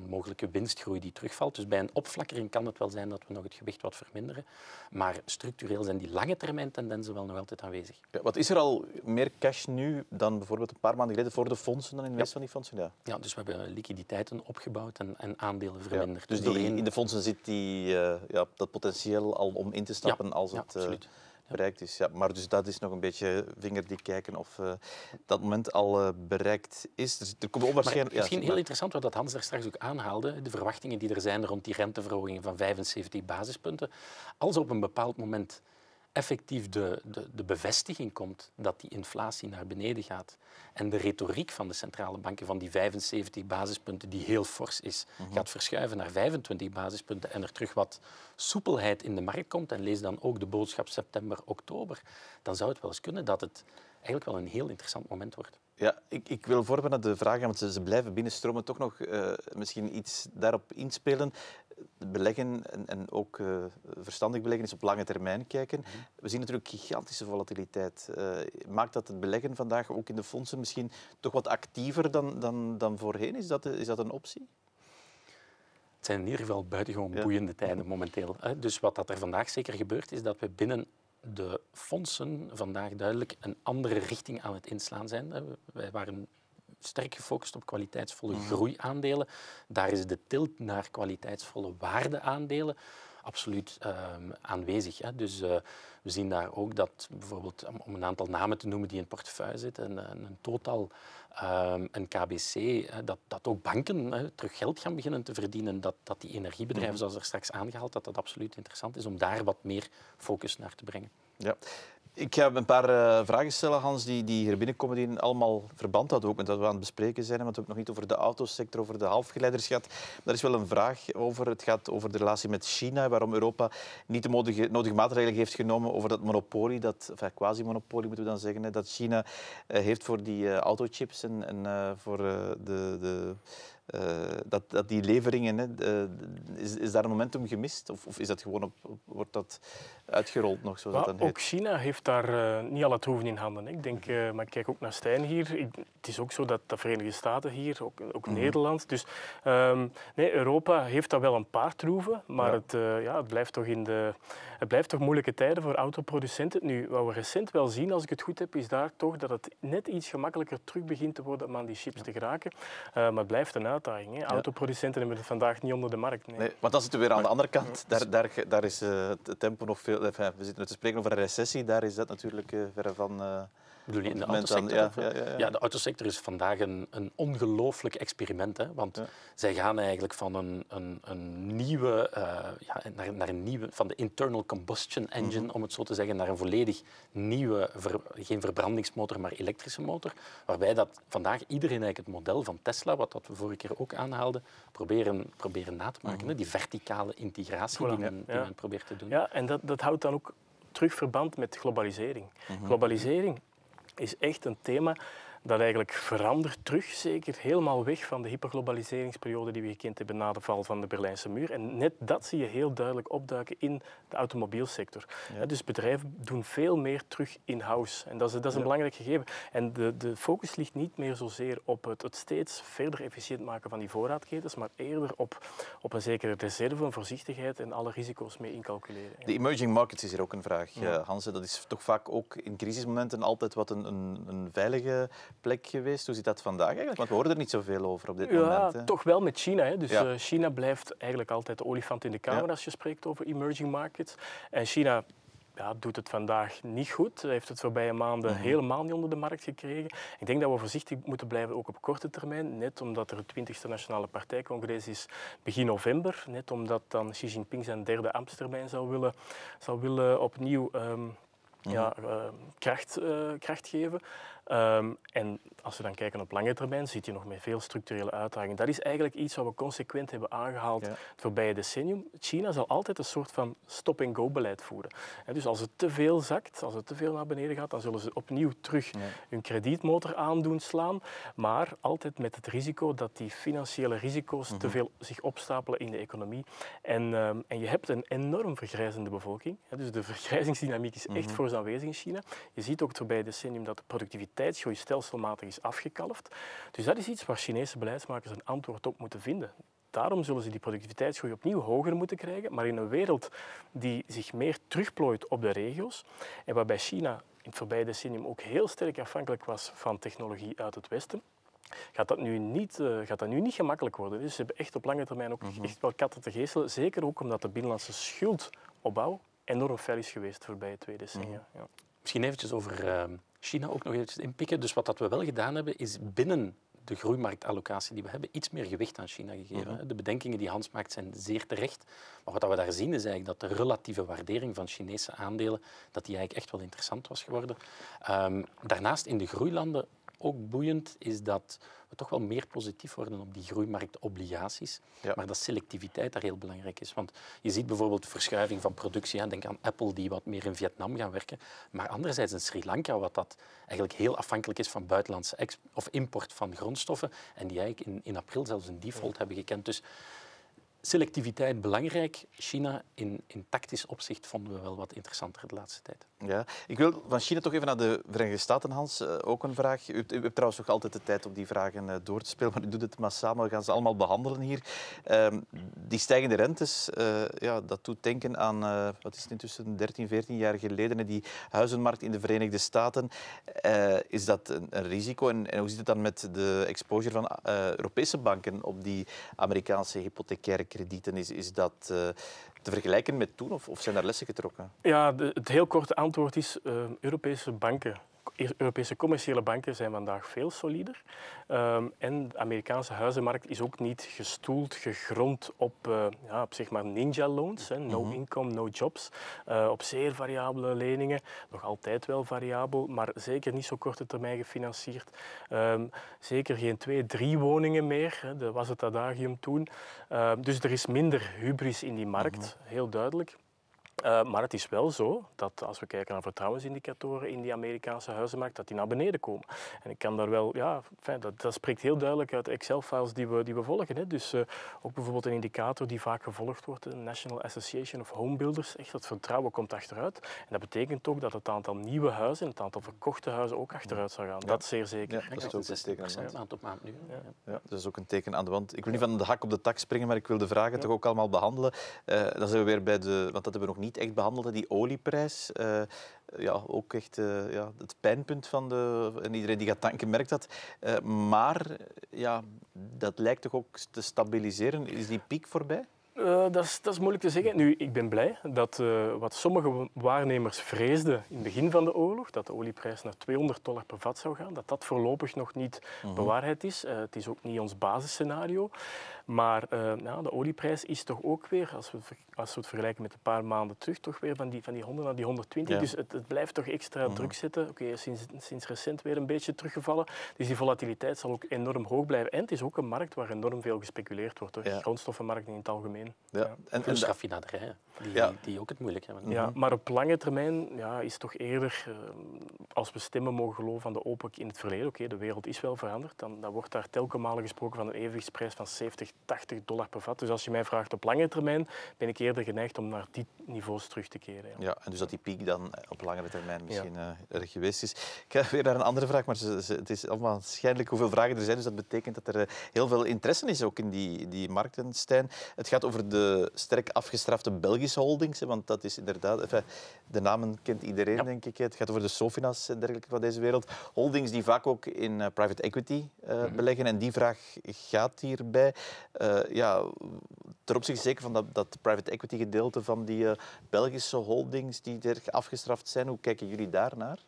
mogelijke winstgroei die terugvalt. Dus bij een opflakkering kan het wel zijn dat we nog het gewicht wat verminderen. Maar structureel zijn die lange termijn tendensen wel nog altijd aanwezig. Ja, wat is er al meer cash nu dan bijvoorbeeld een paar maanden geleden voor de fondsen, dan in de meeste van die fondsen? Ja. Ja, dus we hebben liquiditeiten opgebouwd en aandelen verminderd. Ja, dus in de fondsen zit die, dat potentieel al om in te stappen als het bereikt is. Ja, maar dus dat is nog een beetje vingerdik kijken of dat moment al bereikt is. Er komt onwaarschijnlijk... Misschien heel interessant wat Hans daar straks ook aanhaalde. De verwachtingen die er zijn rond die renteverhogingen van 75 basispunten. Als op een bepaald moment effectief de bevestiging komt dat die inflatie naar beneden gaat en de retoriek van de centrale banken van die 75 basispunten, die heel fors is, gaat verschuiven naar 25 basispunten en er terug wat soepelheid in de markt komt en lees dan ook de boodschap september, oktober, dan zou het wel eens kunnen dat het eigenlijk wel een heel interessant moment wordt. Ja, ik wil voorbereid naar de vragen, want ze blijven binnenstromen, toch nog misschien iets daarop inspelen. Beleggen en ook verstandig beleggen is op lange termijn kijken. We zien natuurlijk gigantische volatiliteit. Maakt dat het beleggen vandaag ook in de fondsen misschien toch wat actiever dan voorheen? Is dat een optie? Het zijn in ieder geval buitengewoon boeiende tijden momenteel. Dus wat er vandaag zeker gebeurt, is dat we binnen de fondsen vandaag duidelijk een andere richting aan het inslaan zijn. Wij waren sterk gefocust op kwaliteitsvolle groeiaandelen. Daar is de tilt naar kwaliteitsvolle waardeaandelen absoluut aanwezig. Hè. Dus we zien daar ook dat, bijvoorbeeld om een aantal namen te noemen die in het portefeuille zitten, een Total, een KBC, dat ook banken terug geld gaan beginnen te verdienen, dat die energiebedrijven, zoals er straks aangehaald, dat absoluut interessant is om daar wat meer focus naar te brengen. Ja. Ik ga een paar vragen stellen, Hans, die hier binnenkomen, die allemaal verband hadden ook met wat we aan het bespreken zijn. Want we hebben het nog niet over de autosector, over de halfgeleiders gehad. Daar is wel een vraag over. Het gaat over de relatie met China, waarom Europa niet de nodige maatregelen heeft genomen over dat monopolie, dat quasi-monopolie moeten we dan zeggen, dat China heeft voor die autochips en voor dat die leveringen Is daar een momentum gemist? Of is dat gewoon wordt dat uitgerold nog? Zoals dat dan ook heet? China heeft daar niet al het hoeven in handen. Ik denk, maar ik kijk ook naar Stijn hier. Het is ook zo dat de Verenigde Staten hier, ook Nederland. Dus nee, Europa heeft daar wel een paar troeven, maar het blijft toch het blijft toch moeilijke tijden voor autoproducenten. Nu, wat we recent wel zien, als ik het goed heb, is daar toch dat het net iets gemakkelijker terug begint te worden om aan die chips te geraken. Maar het blijft een uitdaging. Hè. Autoproducenten hebben het vandaag niet onder de markt. Nee. Nee, want dan zitten we weer aan de andere kant. Daar is het tempo nog veel... Enfin, we zitten nu te spreken over een recessie. Daar is dat natuurlijk verre van... Bedoel je in de autosector? Ja, de autosector is vandaag een ongelooflijk experiment. Hè? Want zij gaan eigenlijk van een nieuwe... naar een nieuwe... Van de internal combustion engine, om het zo te zeggen, naar een volledig nieuwe... Geen verbrandingsmotor, maar elektrische motor. Waarbij dat vandaag iedereen eigenlijk het model van Tesla, wat dat we vorige keer ook aanhaalden, proberen na te maken. Hè? Die verticale integratie die men probeert te doen. Ja, en dat houdt dan ook terug verband met globalisering. Globalisering is echt een thema dat eigenlijk verandert terug, zeker helemaal weg van de hyperglobaliseringsperiode die we gekend hebben na de val van de Berlijnse muur. En net dat zie je heel duidelijk opduiken in de automobielsector. Ja. Dus bedrijven doen veel meer terug in-house. En dat is een belangrijk gegeven. En de focus ligt niet meer zozeer op het steeds verder efficiënt maken van die voorraadketens, maar eerder op een zekere reserve, een voorzichtigheid en alle risico's mee incalculeren. De emerging markets is hier ook een vraag, Hans. Dat is toch vaak ook in crisismomenten altijd wat een veilige plek geweest. Hoe zit dat vandaag eigenlijk? Want we horen er niet zoveel over op dit moment. Hè? Toch wel met China. Hè? Dus China blijft eigenlijk altijd de olifant in de kamer als je spreekt over emerging markets. En China doet het vandaag niet goed. Hij heeft het voorbije maanden helemaal niet onder de markt gekregen. Ik denk dat we voorzichtig moeten blijven, ook op korte termijn. Net omdat er het 20e Nationale Partijcongres is begin november. Net omdat dan Xi Jinping zijn derde ambtstermijn zou willen opnieuw... kracht geven. En als we dan kijken op lange termijn, zit je nog met veel structurele uitdagingen. Dat is eigenlijk iets wat we consequent hebben aangehaald het voorbije decennium. China zal altijd een soort van stop-and-go-beleid voeren. En dus als het te veel zakt, als het te veel naar beneden gaat, dan zullen ze opnieuw terug hun kredietmotor aandoen slaan. Maar altijd met het risico dat die financiële risico's te veel zich opstapelen in de economie. En je hebt een enorm vergrijzende bevolking. Dus de vergrijzingsdynamiek is echt voor zijn aanwezig in China. Je ziet ook het voorbije decennium dat de productiviteitsgroei stelselmatig is afgekalfd. Dus dat is iets waar Chinese beleidsmakers een antwoord op moeten vinden. Daarom zullen ze die productiviteitsgroei opnieuw hoger moeten krijgen, maar in een wereld die zich meer terugplooit op de regio's en waarbij China in het voorbije decennium ook heel sterk afhankelijk was van technologie uit het Westen, gaat dat nu niet gemakkelijk worden. Dus ze hebben echt op lange termijn ook echt wel katten te geestelen, zeker ook omdat de binnenlandse schuldopbouw enorm fel is geweest voorbij het tweede decennium. Ja. Misschien eventjes over China ook nog eventjes inpikken. Dus wat dat we wel gedaan hebben, is binnen de groeimarktallocatie die we hebben, iets meer gewicht aan China gegeven. De bedenkingen die Hans maakt zijn zeer terecht. Maar wat we daar zien is eigenlijk dat de relatieve waardering van Chinese aandelen, dat die eigenlijk echt wel interessant was geworden. Daarnaast in de groeilanden, ook boeiend, is dat we toch wel meer positief worden op die groeimarktobligaties. Ja. Maar dat selectiviteit daar heel belangrijk is. Want je ziet bijvoorbeeld verschuiving van productie. Denk aan Apple, die wat meer in Vietnam gaan werken. Maar anderzijds in Sri Lanka, wat dat eigenlijk heel afhankelijk is van buitenlandse import van grondstoffen. En die eigenlijk in april zelfs een default hebben gekend. Dus selectiviteit belangrijk. China in tactisch opzicht vonden we wel wat interessanter de laatste tijd. Ja. Ik wil van China toch even naar de Verenigde Staten, Hans. Ook een vraag. U hebt trouwens nog altijd de tijd om die vragen door te spelen, maar u doet het massaal. We gaan ze allemaal behandelen hier. Die stijgende rentes, dat doet denken aan, wat is het intussen, 13, 14 jaar geleden, die huizenmarkt in de Verenigde Staten. Is dat een risico? En hoe zit het dan met de exposure van Europese banken op die Amerikaanse hypothecaire kredieten? Is dat te vergelijken met toen of zijn daar lessen getrokken? Ja, het heel korte antwoord is Europese commerciële banken zijn vandaag veel solider. En de Amerikaanse huizenmarkt is ook niet gegrond op zeg maar ninja loans. Hè. No income, no jobs. Op zeer variabele leningen. Nog altijd wel variabel, maar zeker niet zo korte termijn gefinancierd. Zeker geen 2, 3 woningen meer. Hè. Dat was het adagium toen. Dus er is minder hubris in die markt, heel duidelijk. Maar het is wel zo dat als we kijken naar vertrouwensindicatoren in die Amerikaanse huizenmarkt, dat die naar beneden komen. En ik kan daar wel, ja, fijn, dat spreekt heel duidelijk uit Excel-files die we volgen. Hè. Dus ook bijvoorbeeld een indicator die vaak gevolgd wordt, de National Association of Homebuilders, echt dat vertrouwen komt achteruit. En dat betekent ook dat het aantal nieuwe huizen, het aantal verkochte huizen ook achteruit zou gaan. Ja. Dat is zeer zeker. Ja, dat is ook een teken aan de wand. Maand op maand nu. Ja. Ja, dat is ook een teken aan de wand. Ik wil niet van de hak op de tak springen, maar ik wil de vragen toch ook allemaal behandelen. Dan zijn we weer bij de, want dat hebben we nog niet echt behandelde, die olieprijs. Ja, ook echt het pijnpunt van de... En iedereen die gaat tanken merkt dat. Maar ja, dat lijkt toch ook te stabiliseren. Is die piek voorbij? Dat is moeilijk te zeggen. Nu, ik ben blij dat wat sommige waarnemers vreesden in het begin van de oorlog, dat de olieprijs naar $200 per vat zou gaan, dat dat voorlopig nog niet bewaarheid is. Het is ook niet ons basisscenario. Maar de olieprijs is toch ook weer, als we het vergelijken met een paar maanden terug, toch weer van die 100 naar die 120. Ja. Dus het blijft toch extra druk zitten. Oké, sinds recent weer een beetje teruggevallen. Dus die volatiliteit zal ook enorm hoog blijven. En het is ook een markt waar enorm veel gespeculeerd wordt. De grondstoffenmarkt in het algemeen. Ja. En de raffinaderijen, die ook het moeilijk hebben. Ja, maar op lange termijn is toch eerder, als we stemmen mogen geloven aan de OPEC in het verleden, oké, de wereld is wel veranderd, dan wordt daar telkens malen gesproken van een evenwichtsprijs van $70, $80 per vat. Dus als je mij vraagt op lange termijn, ben ik eerder geneigd om naar die niveaus terug te keren. Ja, en dus dat die piek dan op langere termijn misschien er geweest is. Ik ga weer naar een andere vraag, maar het is allemaal schijnlijk hoeveel vragen er zijn, dus dat betekent dat er heel veel interesse is ook in die markten, Stijn. Het gaat over de sterk afgestrafte Belgische holdings, want dat is inderdaad... Enfin, de namen kent iedereen, denk ik. Het gaat over de Sofina's en dergelijke van deze wereld. Holdings die vaak ook in private equity beleggen. En die vraag gaat hierbij. Ter opzichte zeker van dat private equity gedeelte van die Belgische holdings die erg afgestraft zijn. Hoe kijken jullie daarnaar?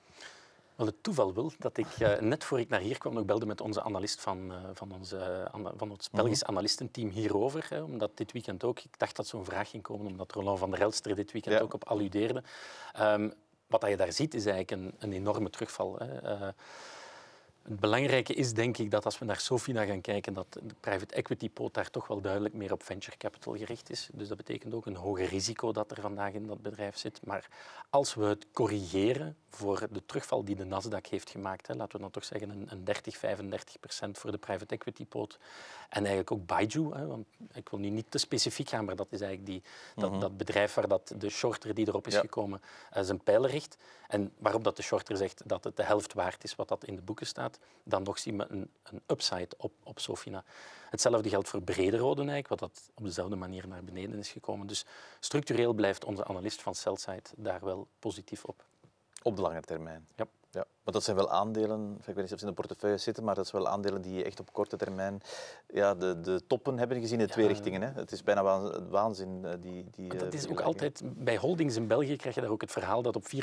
Wel, het toeval wil dat ik net voor ik naar hier kwam nog belde met onze analist van ons Belgisch analistenteam hierover. Omdat dit weekend ook, ik dacht dat zo'n vraag ging komen, omdat Roland van der Helster dit weekend ook op alludeerde. Wat je daar ziet is eigenlijk een enorme terugval. Het belangrijke is, denk ik, dat als we naar Sofina gaan kijken, dat de private equity poot daar toch wel duidelijk meer op venture capital gericht is. Dus dat betekent ook een hoger risico dat er vandaag in dat bedrijf zit. Maar als we het corrigeren voor de terugval die de Nasdaq heeft gemaakt, hè, laten we dan toch zeggen een 30-35% voor de private equity poot. En eigenlijk ook Baidu, hè, want ik wil nu niet te specifiek gaan, maar dat is eigenlijk dat bedrijf waar de shorter die erop is gekomen zijn pijlen richt. En waarop dat de shorter zegt dat het de helft waard is wat dat in de boeken staat. Dan nog zien we een upside op Sofina. Hetzelfde geldt voor Brederode eigenlijk, wat dat op dezelfde manier naar beneden is gekomen. Dus structureel blijft onze analist van Celsite daar wel positief op. Op de lange termijn? Ja. Ja, maar dat zijn wel aandelen, ik weet niet of ze in de portefeuille zitten, maar dat zijn wel aandelen die echt op korte termijn de toppen hebben gezien in twee richtingen. Hè. Het is bijna waanzin. Dat is ook altijd, bij holdings in België krijg je daar ook het verhaal dat op 4,25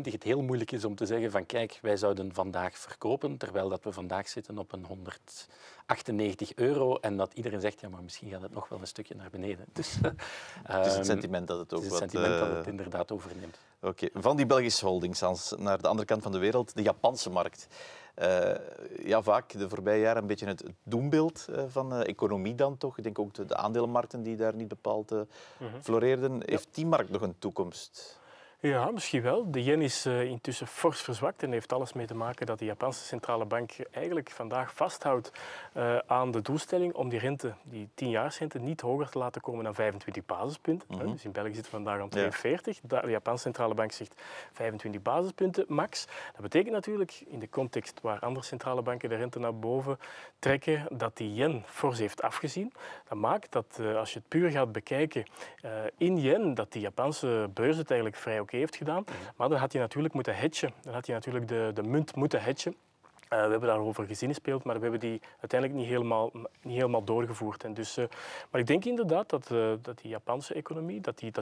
het heel moeilijk is om te zeggen van kijk, wij zouden vandaag verkopen, terwijl dat we vandaag zitten op een €198 en dat iedereen zegt, ja maar misschien gaat het nog wel een stukje naar beneden. Dus, het is het sentiment dat het ook inderdaad overneemt. Oké, van die Belgische holdings naar de andere kant van de wereld. De Japanse markt. Vaak de voorbije jaren een beetje het doembeeld van de economie dan toch. Ik denk ook de aandelenmarkten die daar niet bepaald floreerden. Heeft die markt nog een toekomst? Ja, misschien wel. De yen is intussen fors verzwakt en heeft alles mee te maken dat de Japanse Centrale Bank eigenlijk vandaag vasthoudt aan de doelstelling om die rente, die 10-jaarsrente, niet hoger te laten komen dan 25 basispunten. Dus in België zitten we vandaag aan 42. De Japanse Centrale Bank zegt 25 basispunten max. Dat betekent natuurlijk, in de context waar andere centrale banken de rente naar boven trekken, dat die yen fors heeft afgezien. Dat maakt dat, als je het puur gaat bekijken in yen, dat die Japanse beurs het eigenlijk vrij heeft gedaan. Maar dan had hij natuurlijk moeten hedgen. Dan had hij natuurlijk de munt moeten hedgen. We hebben daarover gezinspeeld, maar we hebben die uiteindelijk niet helemaal doorgevoerd. En dus, maar ik denk inderdaad dat die Japanse economie dat die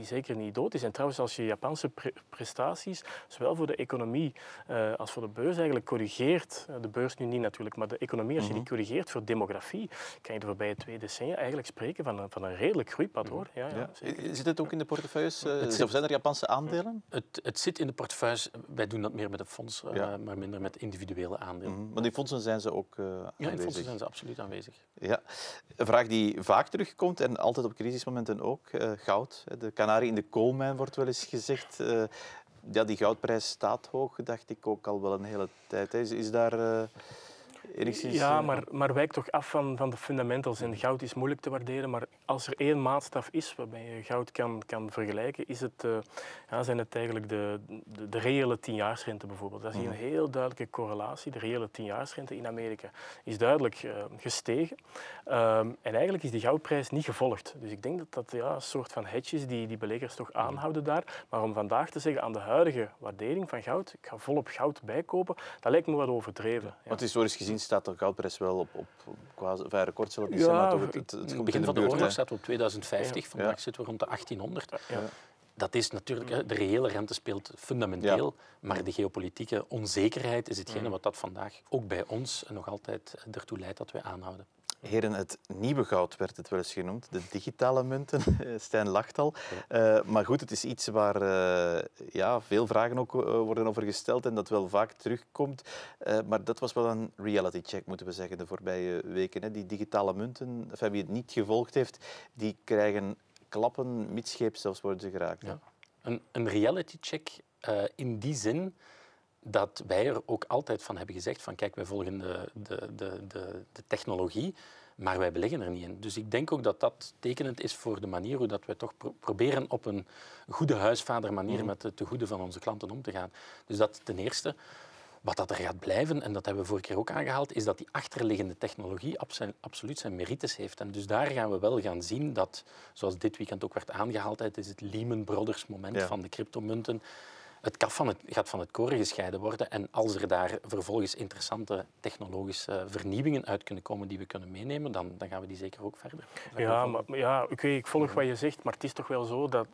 zeker niet dood is. En trouwens, als je Japanse prestaties, zowel voor de economie als voor de beurs eigenlijk corrigeert, de beurs nu niet natuurlijk, maar de economie, als je die corrigeert voor demografie, kan je de voorbije 2 decennia eigenlijk spreken van een redelijk groeipad, hoor. Ja, zit het ook in de portefeuilles? Of zijn er Japanse aandelen? Het zit in de portefeuilles. Wij doen dat meer met de fonds, maar minder met individuele aandelen. Maar die fondsen zijn ze ook aanwezig? Ja, die fondsen zijn ze absoluut aanwezig. Ja. Een vraag die vaak terugkomt en altijd op crisismomenten ook, goud. De kanarie in de koolmijn wordt wel eens gezegd. Ja, die goudprijs staat hoog, dacht ik ook al wel een hele tijd. Is daar... Enigszins... Ja, maar wijk toch af van de fundamentals. En goud is moeilijk te waarderen, maar als er één maatstaf is waarbij je goud kan vergelijken, is het, zijn het eigenlijk de reële 10-jaarsrente bijvoorbeeld. Daar zie je een heel duidelijke correlatie. De reële 10-jaarsrente in Amerika is duidelijk gestegen. En eigenlijk is die goudprijs niet gevolgd. Dus ik denk dat dat een soort van hedge is die beleggers toch aanhouden daar. Maar om vandaag te zeggen aan de huidige waardering van goud, ik ga volop goud bijkopen, dat lijkt me wat overdreven. Ja. Want historisch gezien staat de goudprijs wel op qua record, zal het niet zijn, maar toch het begin van de oorlog staat op 2050, vandaag zitten we rond de 1800. Ja. Dat is natuurlijk, de reële rente speelt fundamenteel, maar de geopolitieke onzekerheid is hetgene wat dat vandaag ook bij ons nog altijd ertoe leidt dat wij aanhouden. Heren, het nieuwe goud werd het wel eens genoemd. De digitale munten. Stijn lacht al. Maar goed, het is iets waar veel vragen ook worden over gesteld en dat wel vaak terugkomt. Maar dat was wel een reality check, moeten we zeggen, de voorbije weken. Hè. Die digitale munten, enfin, wie het niet gevolgd heeft, die krijgen klappen, midscheeps zelfs worden ze geraakt. Ja. Een reality check in die zin... dat wij er ook altijd van hebben gezegd van kijk, wij volgen de technologie, maar wij beleggen er niet in. Dus ik denk ook dat dat tekenend is voor de manier hoe dat wij toch proberen op een goede huisvadermanier met de tegoeden van onze klanten om te gaan. Dus dat ten eerste. Wat dat er gaat blijven, en dat hebben we vorige keer ook aangehaald, is dat die achterliggende technologie absoluut zijn merites heeft. En dus daar gaan we wel gaan zien dat, zoals dit weekend ook werd aangehaald, het is het Lehman Brothers moment van de cryptomunten. Het kaf gaat van het koren gescheiden worden en als er daar vervolgens interessante technologische vernieuwingen uit kunnen komen die we kunnen meenemen, dan gaan we die zeker ook verder. Oké, ik volg wat je zegt, maar het is toch wel zo dat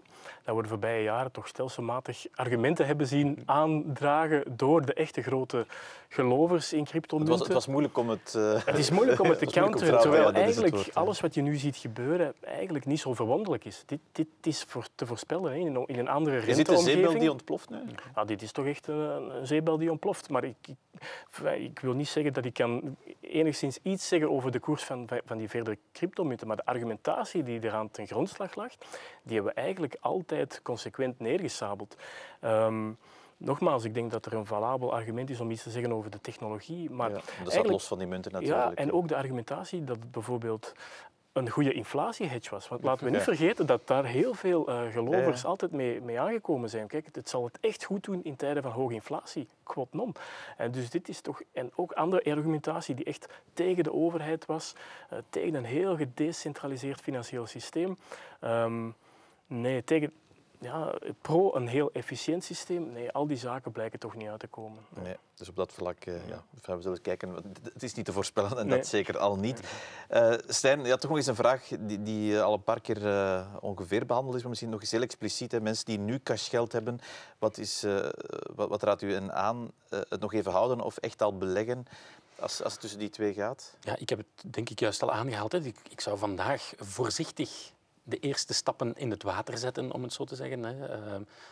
we de voorbije jaren toch stelselmatig argumenten hebben zien aandragen door de echte grote gelovers in cryptomunten. Het was moeilijk om het... Het is moeilijk om het te counteren, terwijl eigenlijk alles wat je nu ziet gebeuren eigenlijk niet zo verwonderlijk is. Dit is te voorspellen in een andere renteomgeving. Is dit de zeebel die ontploft nu? Ja, dit is toch echt een zeebel die ontploft. Maar ik wil niet zeggen dat ik kan enigszins iets zeggen over de koers van die verdere cryptomunten. Maar de argumentatie die eraan ten grondslag lag, die hebben we eigenlijk altijd consequent neergesabeld. Nogmaals, ik denk dat er een valabel argument is om iets te zeggen over de technologie. Maar dat staat los van die munten natuurlijk. Ja, en ook de argumentatie dat bijvoorbeeld... een goede inflatiehedge was. Want laten we niet vergeten dat daar heel veel gelovers altijd mee aangekomen zijn. Kijk, het zal het echt goed doen in tijden van hoge inflatie. Quod non. En dus dit is toch... En ook andere argumentatie die echt tegen de overheid was, tegen een heel gedecentraliseerd financieel systeem. Pro een heel efficiënt systeem. Nee, al die zaken blijken toch niet uit te komen. Nee, dus op dat vlak, we zullen kijken. Het is niet te voorspellen en dat zeker al niet. Stijn, ja, toch nog eens een vraag die al een paar keer ongeveer behandeld is, maar misschien nog eens heel expliciet. Hè. Mensen die nu cashgeld hebben, wat raadt u hen aan? Het nog even houden of echt al beleggen? Als het tussen die twee gaat? Ja, ik heb het denk ik juist al aangehaald. Hè. Ik zou vandaag voorzichtig... de eerste stappen in het water zetten, om het zo te zeggen.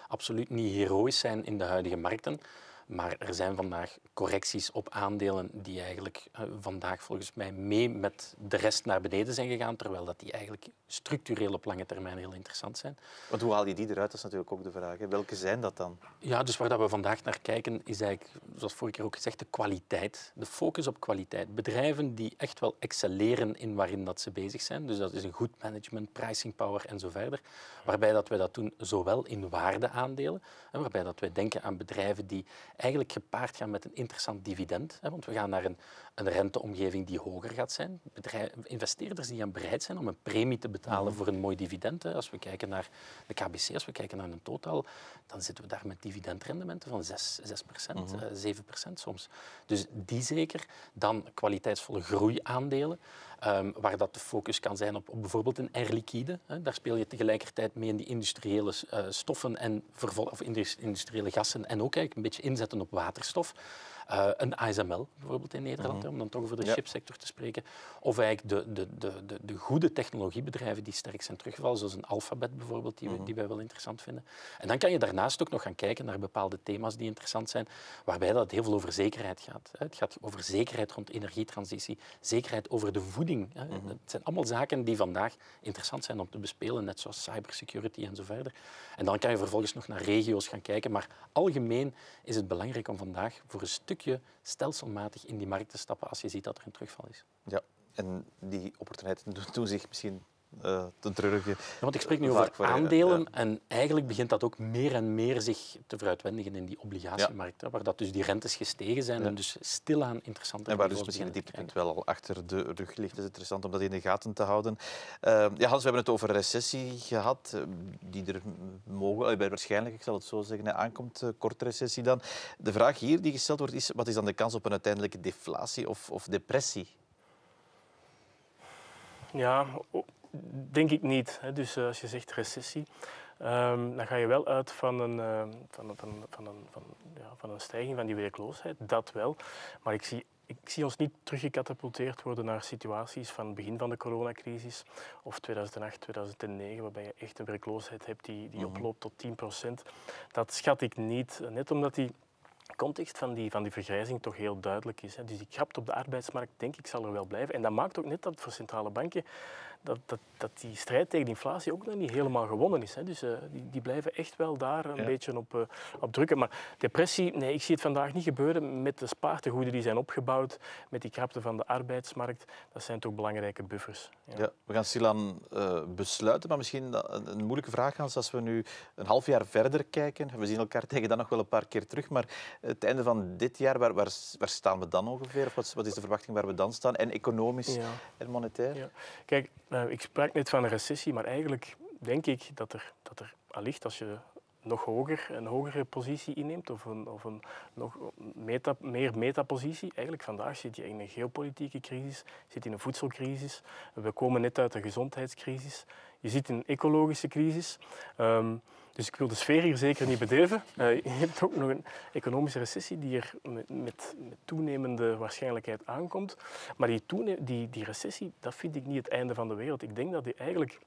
Absoluut niet heroïs zijn in de huidige markten. Maar er zijn vandaag correcties op aandelen die eigenlijk vandaag volgens mij mee met de rest naar beneden zijn gegaan, terwijl dat die eigenlijk structureel op lange termijn heel interessant zijn. Want hoe haal je die eruit? Dat is natuurlijk ook de vraag. Hè? Welke zijn dat dan? Ja, dus waar we vandaag naar kijken is eigenlijk, zoals vorige keer ook gezegd, de kwaliteit. De focus op kwaliteit. Bedrijven die echt wel excelleren in waarin dat ze bezig zijn. Dus dat is een goed management, pricing power en zo verder. Waarbij dat wij dat doen zowel in waardeaandelen, en waarbij dat wij denken aan bedrijven die eigenlijk gepaard gaan met een interessant dividend. Hè, want we gaan naar een renteomgeving die hoger gaat zijn. Investeerders die bereid zijn om een premie te betalen voor een mooi dividend. Hè. Als we kijken naar de KBC, als we kijken naar een Total, dan zitten we daar met dividendrendementen van 6%, 7% soms. Dus die zeker. Dan kwaliteitsvolle groeiaandelen, waar dat de focus kan zijn op bijvoorbeeld een Air Liquide. Hè. Daar speel je tegelijkertijd mee in die industriële stoffen en industriële gassen en ook eigenlijk een beetje inzetten op waterstof. Een ASML bijvoorbeeld in Nederland, om dan toch over de chipsector te spreken. Of eigenlijk de goede technologiebedrijven die sterk zijn teruggevallen, zoals een Alphabet bijvoorbeeld, die wij wel interessant vinden. En dan kan je daarnaast ook nog gaan kijken naar bepaalde thema's die interessant zijn, waarbij dat heel veel over zekerheid gaat. Het gaat over zekerheid rond energietransitie, zekerheid over de voeding. Het zijn allemaal zaken die vandaag interessant zijn om te bespelen, net zoals cybersecurity en zo verder. En dan kan je vervolgens nog naar regio's gaan kijken, maar algemeen is het belangrijk om vandaag voor een stukje stelselmatig in die markt te stappen als je ziet dat er een terugval is. Ja, en die opportuniteiten doen zich misschien ten treurige. Ja, want ik spreek nu over aandelen en eigenlijk begint dat ook meer en meer zich te vooruitwendigen in die obligatiemarkt, waar dat dus die rentes gestegen zijn en dus stilaan interessante. En waar dus misschien het dieptepunt wel al achter de rug ligt. Het is interessant om dat in de gaten te houden. Ja, Hans, we hebben het over recessie gehad, die er waarschijnlijk, ik zal het zo zeggen, aankomt, korte recessie dan. De vraag hier die gesteld wordt is, wat is dan de kans op een uiteindelijke deflatie of depressie? Ja, denk ik niet. Dus als je zegt recessie, dan ga je wel uit van een stijging van die werkloosheid. Dat wel. Maar ik zie ons niet teruggecatapulteerd worden naar situaties van het begin van de coronacrisis of 2008, 2009, waarbij je echt een werkloosheid hebt die oploopt tot 10%. Dat schat ik niet. Net omdat die context van die vergrijzing toch heel duidelijk is. Dus die krapte op de arbeidsmarkt, denk ik, zal er wel blijven. En dat maakt ook net dat voor centrale banken dat die strijd tegen inflatie ook nog niet helemaal gewonnen is. Dus die blijven echt wel daar een beetje op drukken. Maar depressie, nee, ik zie het vandaag niet gebeuren met de spaartegoeden die zijn opgebouwd, met die krapte van de arbeidsmarkt. Dat zijn toch belangrijke buffers. Ja. Ja, we gaan stilaan besluiten, maar misschien een moeilijke vraag, Hans, als we nu een half jaar verder kijken. We zien elkaar tegen dan nog wel een paar keer terug, maar het einde van dit jaar, waar staan we dan ongeveer? Of wat is de verwachting waar we dan staan? En economisch en monetair? Ja. Kijk, ik sprak net van een recessie, maar eigenlijk denk ik dat er allicht, als je nog hoger, een hogere positie inneemt of een nog meer metapositie. Eigenlijk vandaag zit je in een geopolitieke crisis, zit in een voedselcrisis. We komen net uit een gezondheidscrisis. Je zit in een ecologische crisis. Dus ik wil de sfeer hier zeker niet bederven. Je hebt ook nog een economische recessie die er met toenemende waarschijnlijkheid aankomt. Maar die recessie, dat vind ik niet het einde van de wereld. Ik denk dat die eigenlijk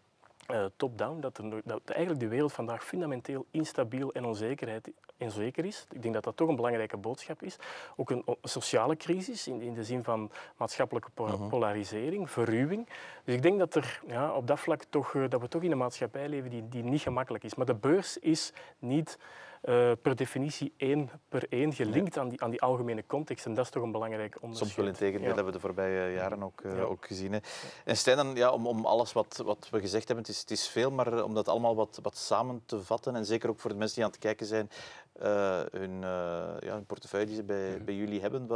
top-down, dat eigenlijk de wereld vandaag fundamenteel instabiel en onzeker is. Ik denk dat dat toch een belangrijke boodschap is. Ook een sociale crisis in de zin van maatschappelijke polarisering, verruwing. Dus ik denk dat er op dat vlak dat we toch in een maatschappij leven die niet gemakkelijk is. Maar de beurs is niet per definitie één per één gelinkt aan die algemene context. En dat is toch een belangrijk onderscheid. Soms wel in tegendeel, dat hebben we de voorbije jaren ook gezien. Hè. En Stijn, dan, om alles wat we gezegd hebben, het is veel, maar om dat allemaal wat samen te vatten, en zeker ook voor de mensen die aan het kijken zijn, hun portefeuille die ze bij jullie hebben,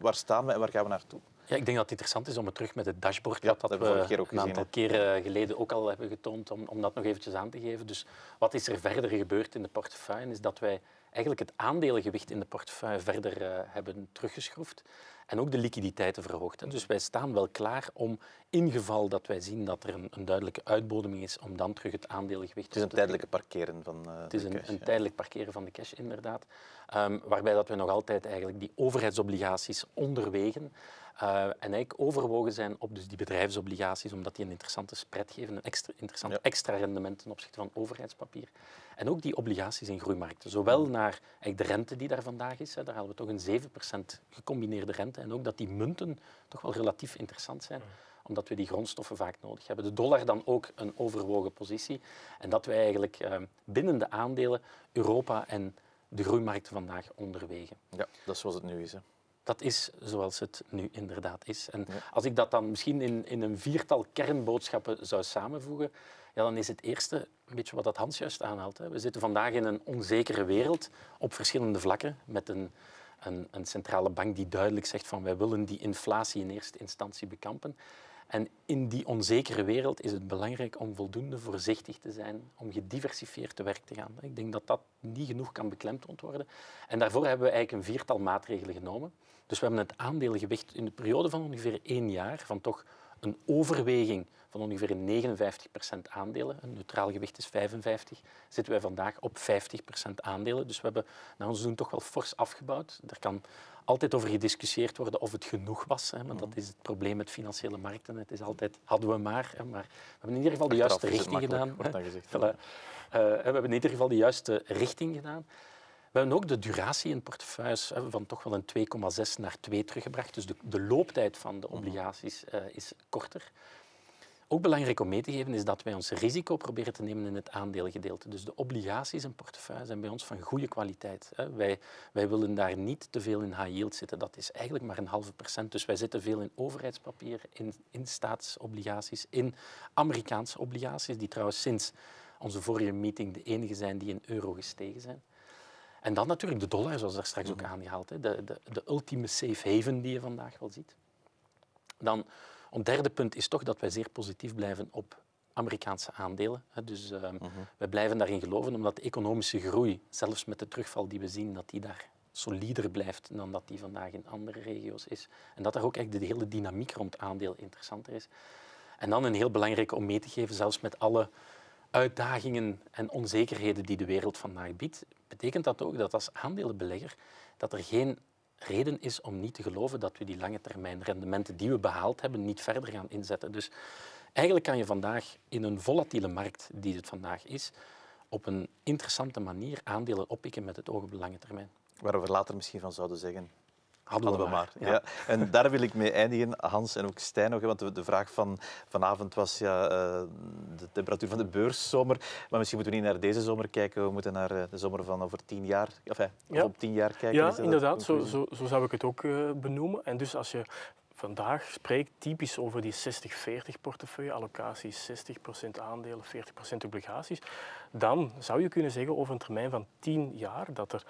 waar staan we en waar gaan we naartoe? Ja, ik denk dat het interessant is om het terug met het dashboard, dat we een aantal keer geleden ook al hebben getoond, om dat nog eventjes aan te geven. Dus wat is er verder gebeurd in de portefeuille, is dat wij eigenlijk het aandelengewicht in de portefeuille verder hebben teruggeschroefd en ook de liquiditeiten verhoogd. Hè. Dus wij staan wel klaar om, in geval dat wij zien dat er een duidelijke uitbodeming is, om dan terug het aandelengewicht te... Het is een tijdelijke parkeren van de cash. Het is een tijdelijk parkeren van de cash, inderdaad. Waarbij dat we nog altijd eigenlijk die overheidsobligaties onderwegen en eigenlijk overwogen zijn op dus die bedrijfsobligaties, omdat die een interessante spread geven, een extra rendement ten opzichte van overheidspapier. En ook die obligaties in groeimarkten, zowel naar de rente die daar vandaag is, daar hadden we toch een 7% gecombineerde rente, en ook dat die munten toch wel relatief interessant zijn, omdat we die grondstoffen vaak nodig hebben. De dollar dan ook een overwogen positie, en dat wij eigenlijk binnen de aandelen Europa en de groeimarkten vandaag onderwegen. Ja, dat is zoals het nu is, hè? Dat is zoals het nu inderdaad is. En als ik dat dan misschien in een viertal kernboodschappen zou samenvoegen, dan is het eerste een beetje wat Hans juist aanhaalt. Hè. We zitten vandaag in een onzekere wereld op verschillende vlakken, met een centrale bank die duidelijk zegt van wij willen die inflatie in eerste instantie bekampen. En in die onzekere wereld is het belangrijk om voldoende voorzichtig te zijn, om gediversifieerd te werk te gaan. Ik denk dat dat niet genoeg kan beklemtoond worden. En daarvoor hebben we eigenlijk een viertal maatregelen genomen. Dus we hebben het aandelengewicht in de periode van ongeveer 1 jaar, van toch een overweging van ongeveer 59% aandelen. Een neutraal gewicht is 55%. Zitten wij vandaag op 50% aandelen. Dus we hebben naar ons doen toch wel fors afgebouwd. Er kan altijd over gediscussieerd worden of het genoeg was. Hè, want dat is het probleem met financiële markten. Het is altijd, hadden we maar. Hè, maar we hebben in ieder geval de juiste richting gedaan. We hebben in ieder geval de juiste richting gedaan. We hebben ook de duratie in portefeuilles van toch wel een 2,6 naar 2 teruggebracht. Dus de looptijd van de obligaties is korter. Ook belangrijk om mee te geven is dat wij ons risico proberen te nemen in het aandelengedeelte. Dus de obligaties in portefeuille zijn bij ons van goede kwaliteit. Wij willen daar niet te veel in high yield zitten. Dat is eigenlijk maar 0,5%. Dus wij zitten veel in overheidspapier, in staatsobligaties, in Amerikaanse obligaties, die trouwens sinds onze vorige meeting de enige zijn die in euro gestegen zijn. En dan natuurlijk de dollar, zoals daar straks ook aangehaald. De ultieme safe haven die je vandaag wel ziet. Dan, een derde punt is toch dat wij zeer positief blijven op Amerikaanse aandelen. Dus wij blijven daarin geloven, omdat de economische groei, zelfs met de terugval die we zien, dat die daar solider blijft dan dat die vandaag in andere regio's is. En dat daar ook eigenlijk de hele dynamiek rond aandelen interessanter is. En dan een heel belangrijke om mee te geven, zelfs met alle uitdagingen en onzekerheden die de wereld vandaag biedt, betekent dat ook dat als aandelenbelegger dat er geen reden is om niet te geloven dat we die lange termijn rendementen die we behaald hebben niet verder gaan inzetten. Dus eigenlijk kan je vandaag in een volatiele markt die het vandaag is, op een interessante manier aandelen oppikken met het oog op de lange termijn. Waar we later misschien van zouden zeggen, hadden we maar. Ja. En daar wil ik mee eindigen, Hans en ook Stijn nog. Want de vraag van vanavond was ja, de temperatuur van de beurszomer. Maar misschien moeten we niet naar deze zomer kijken. We moeten naar de zomer van over 10 jaar, enfin, ja, op 10 jaar kijken. Ja, inderdaad. Zo zou ik het ook benoemen. En dus als je vandaag spreekt typisch over die 60-40 portefeuille, allocaties 60% aandelen, 40% obligaties, dan zou je kunnen zeggen over een termijn van 10 jaar dat er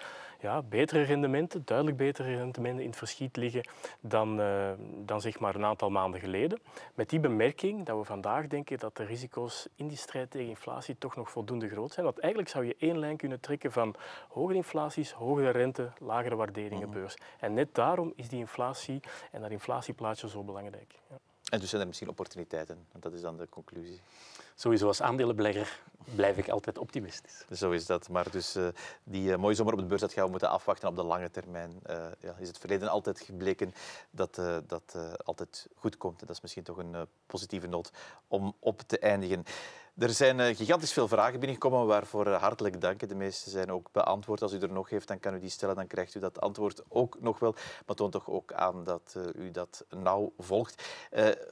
betere rendementen, duidelijk betere rendementen in het verschiet liggen dan zeg maar een aantal maanden geleden. Met die bemerking dat we vandaag denken dat de risico's in die strijd tegen inflatie toch nog voldoende groot zijn. Want eigenlijk zou je één lijn kunnen trekken van hogere inflaties, hogere rente, lagere waarderingenbeurs. En net daarom is die inflatie en dat inflatieplaatje zo belangrijk. Ja. En dus zijn er misschien opportuniteiten. Dat is dan de conclusie. Sowieso, als aandelenbelegger blijf ik altijd optimistisch. Zo is dat. Maar dus die mooie zomer op de beurs, dat gaan we moeten afwachten op de lange termijn. Is het verleden altijd gebleken dat dat altijd goed komt. En dat is misschien toch een positieve noot om op te eindigen. Er zijn gigantisch veel vragen binnengekomen, waarvoor hartelijk dank. De meeste zijn ook beantwoord. Als u er nog heeft, dan kan u die stellen, dan krijgt u dat antwoord ook nog wel. Maar toont toch ook aan dat u dat nauw volgt.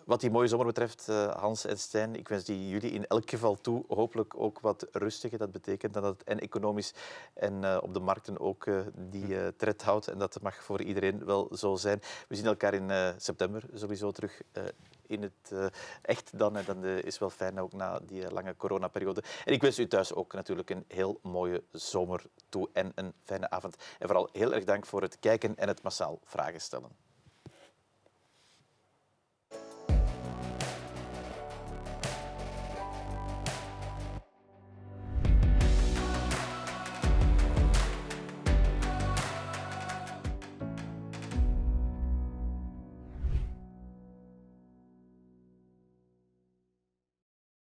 Wat die mooie zomer betreft, Hans en Stijn, ik wens die jullie in elk geval toe. Hopelijk ook wat rustiger. Dat betekent dat het en economisch en op de markten ook die tred houdt. En dat mag voor iedereen wel zo zijn. We zien elkaar in september sowieso terug in het echt dan. En dat is wel fijn, ook na die lange coronaperiode. En ik wens u thuis ook natuurlijk een heel mooie zomer toe en een fijne avond. En vooral heel erg dank voor het kijken en het massaal vragen stellen.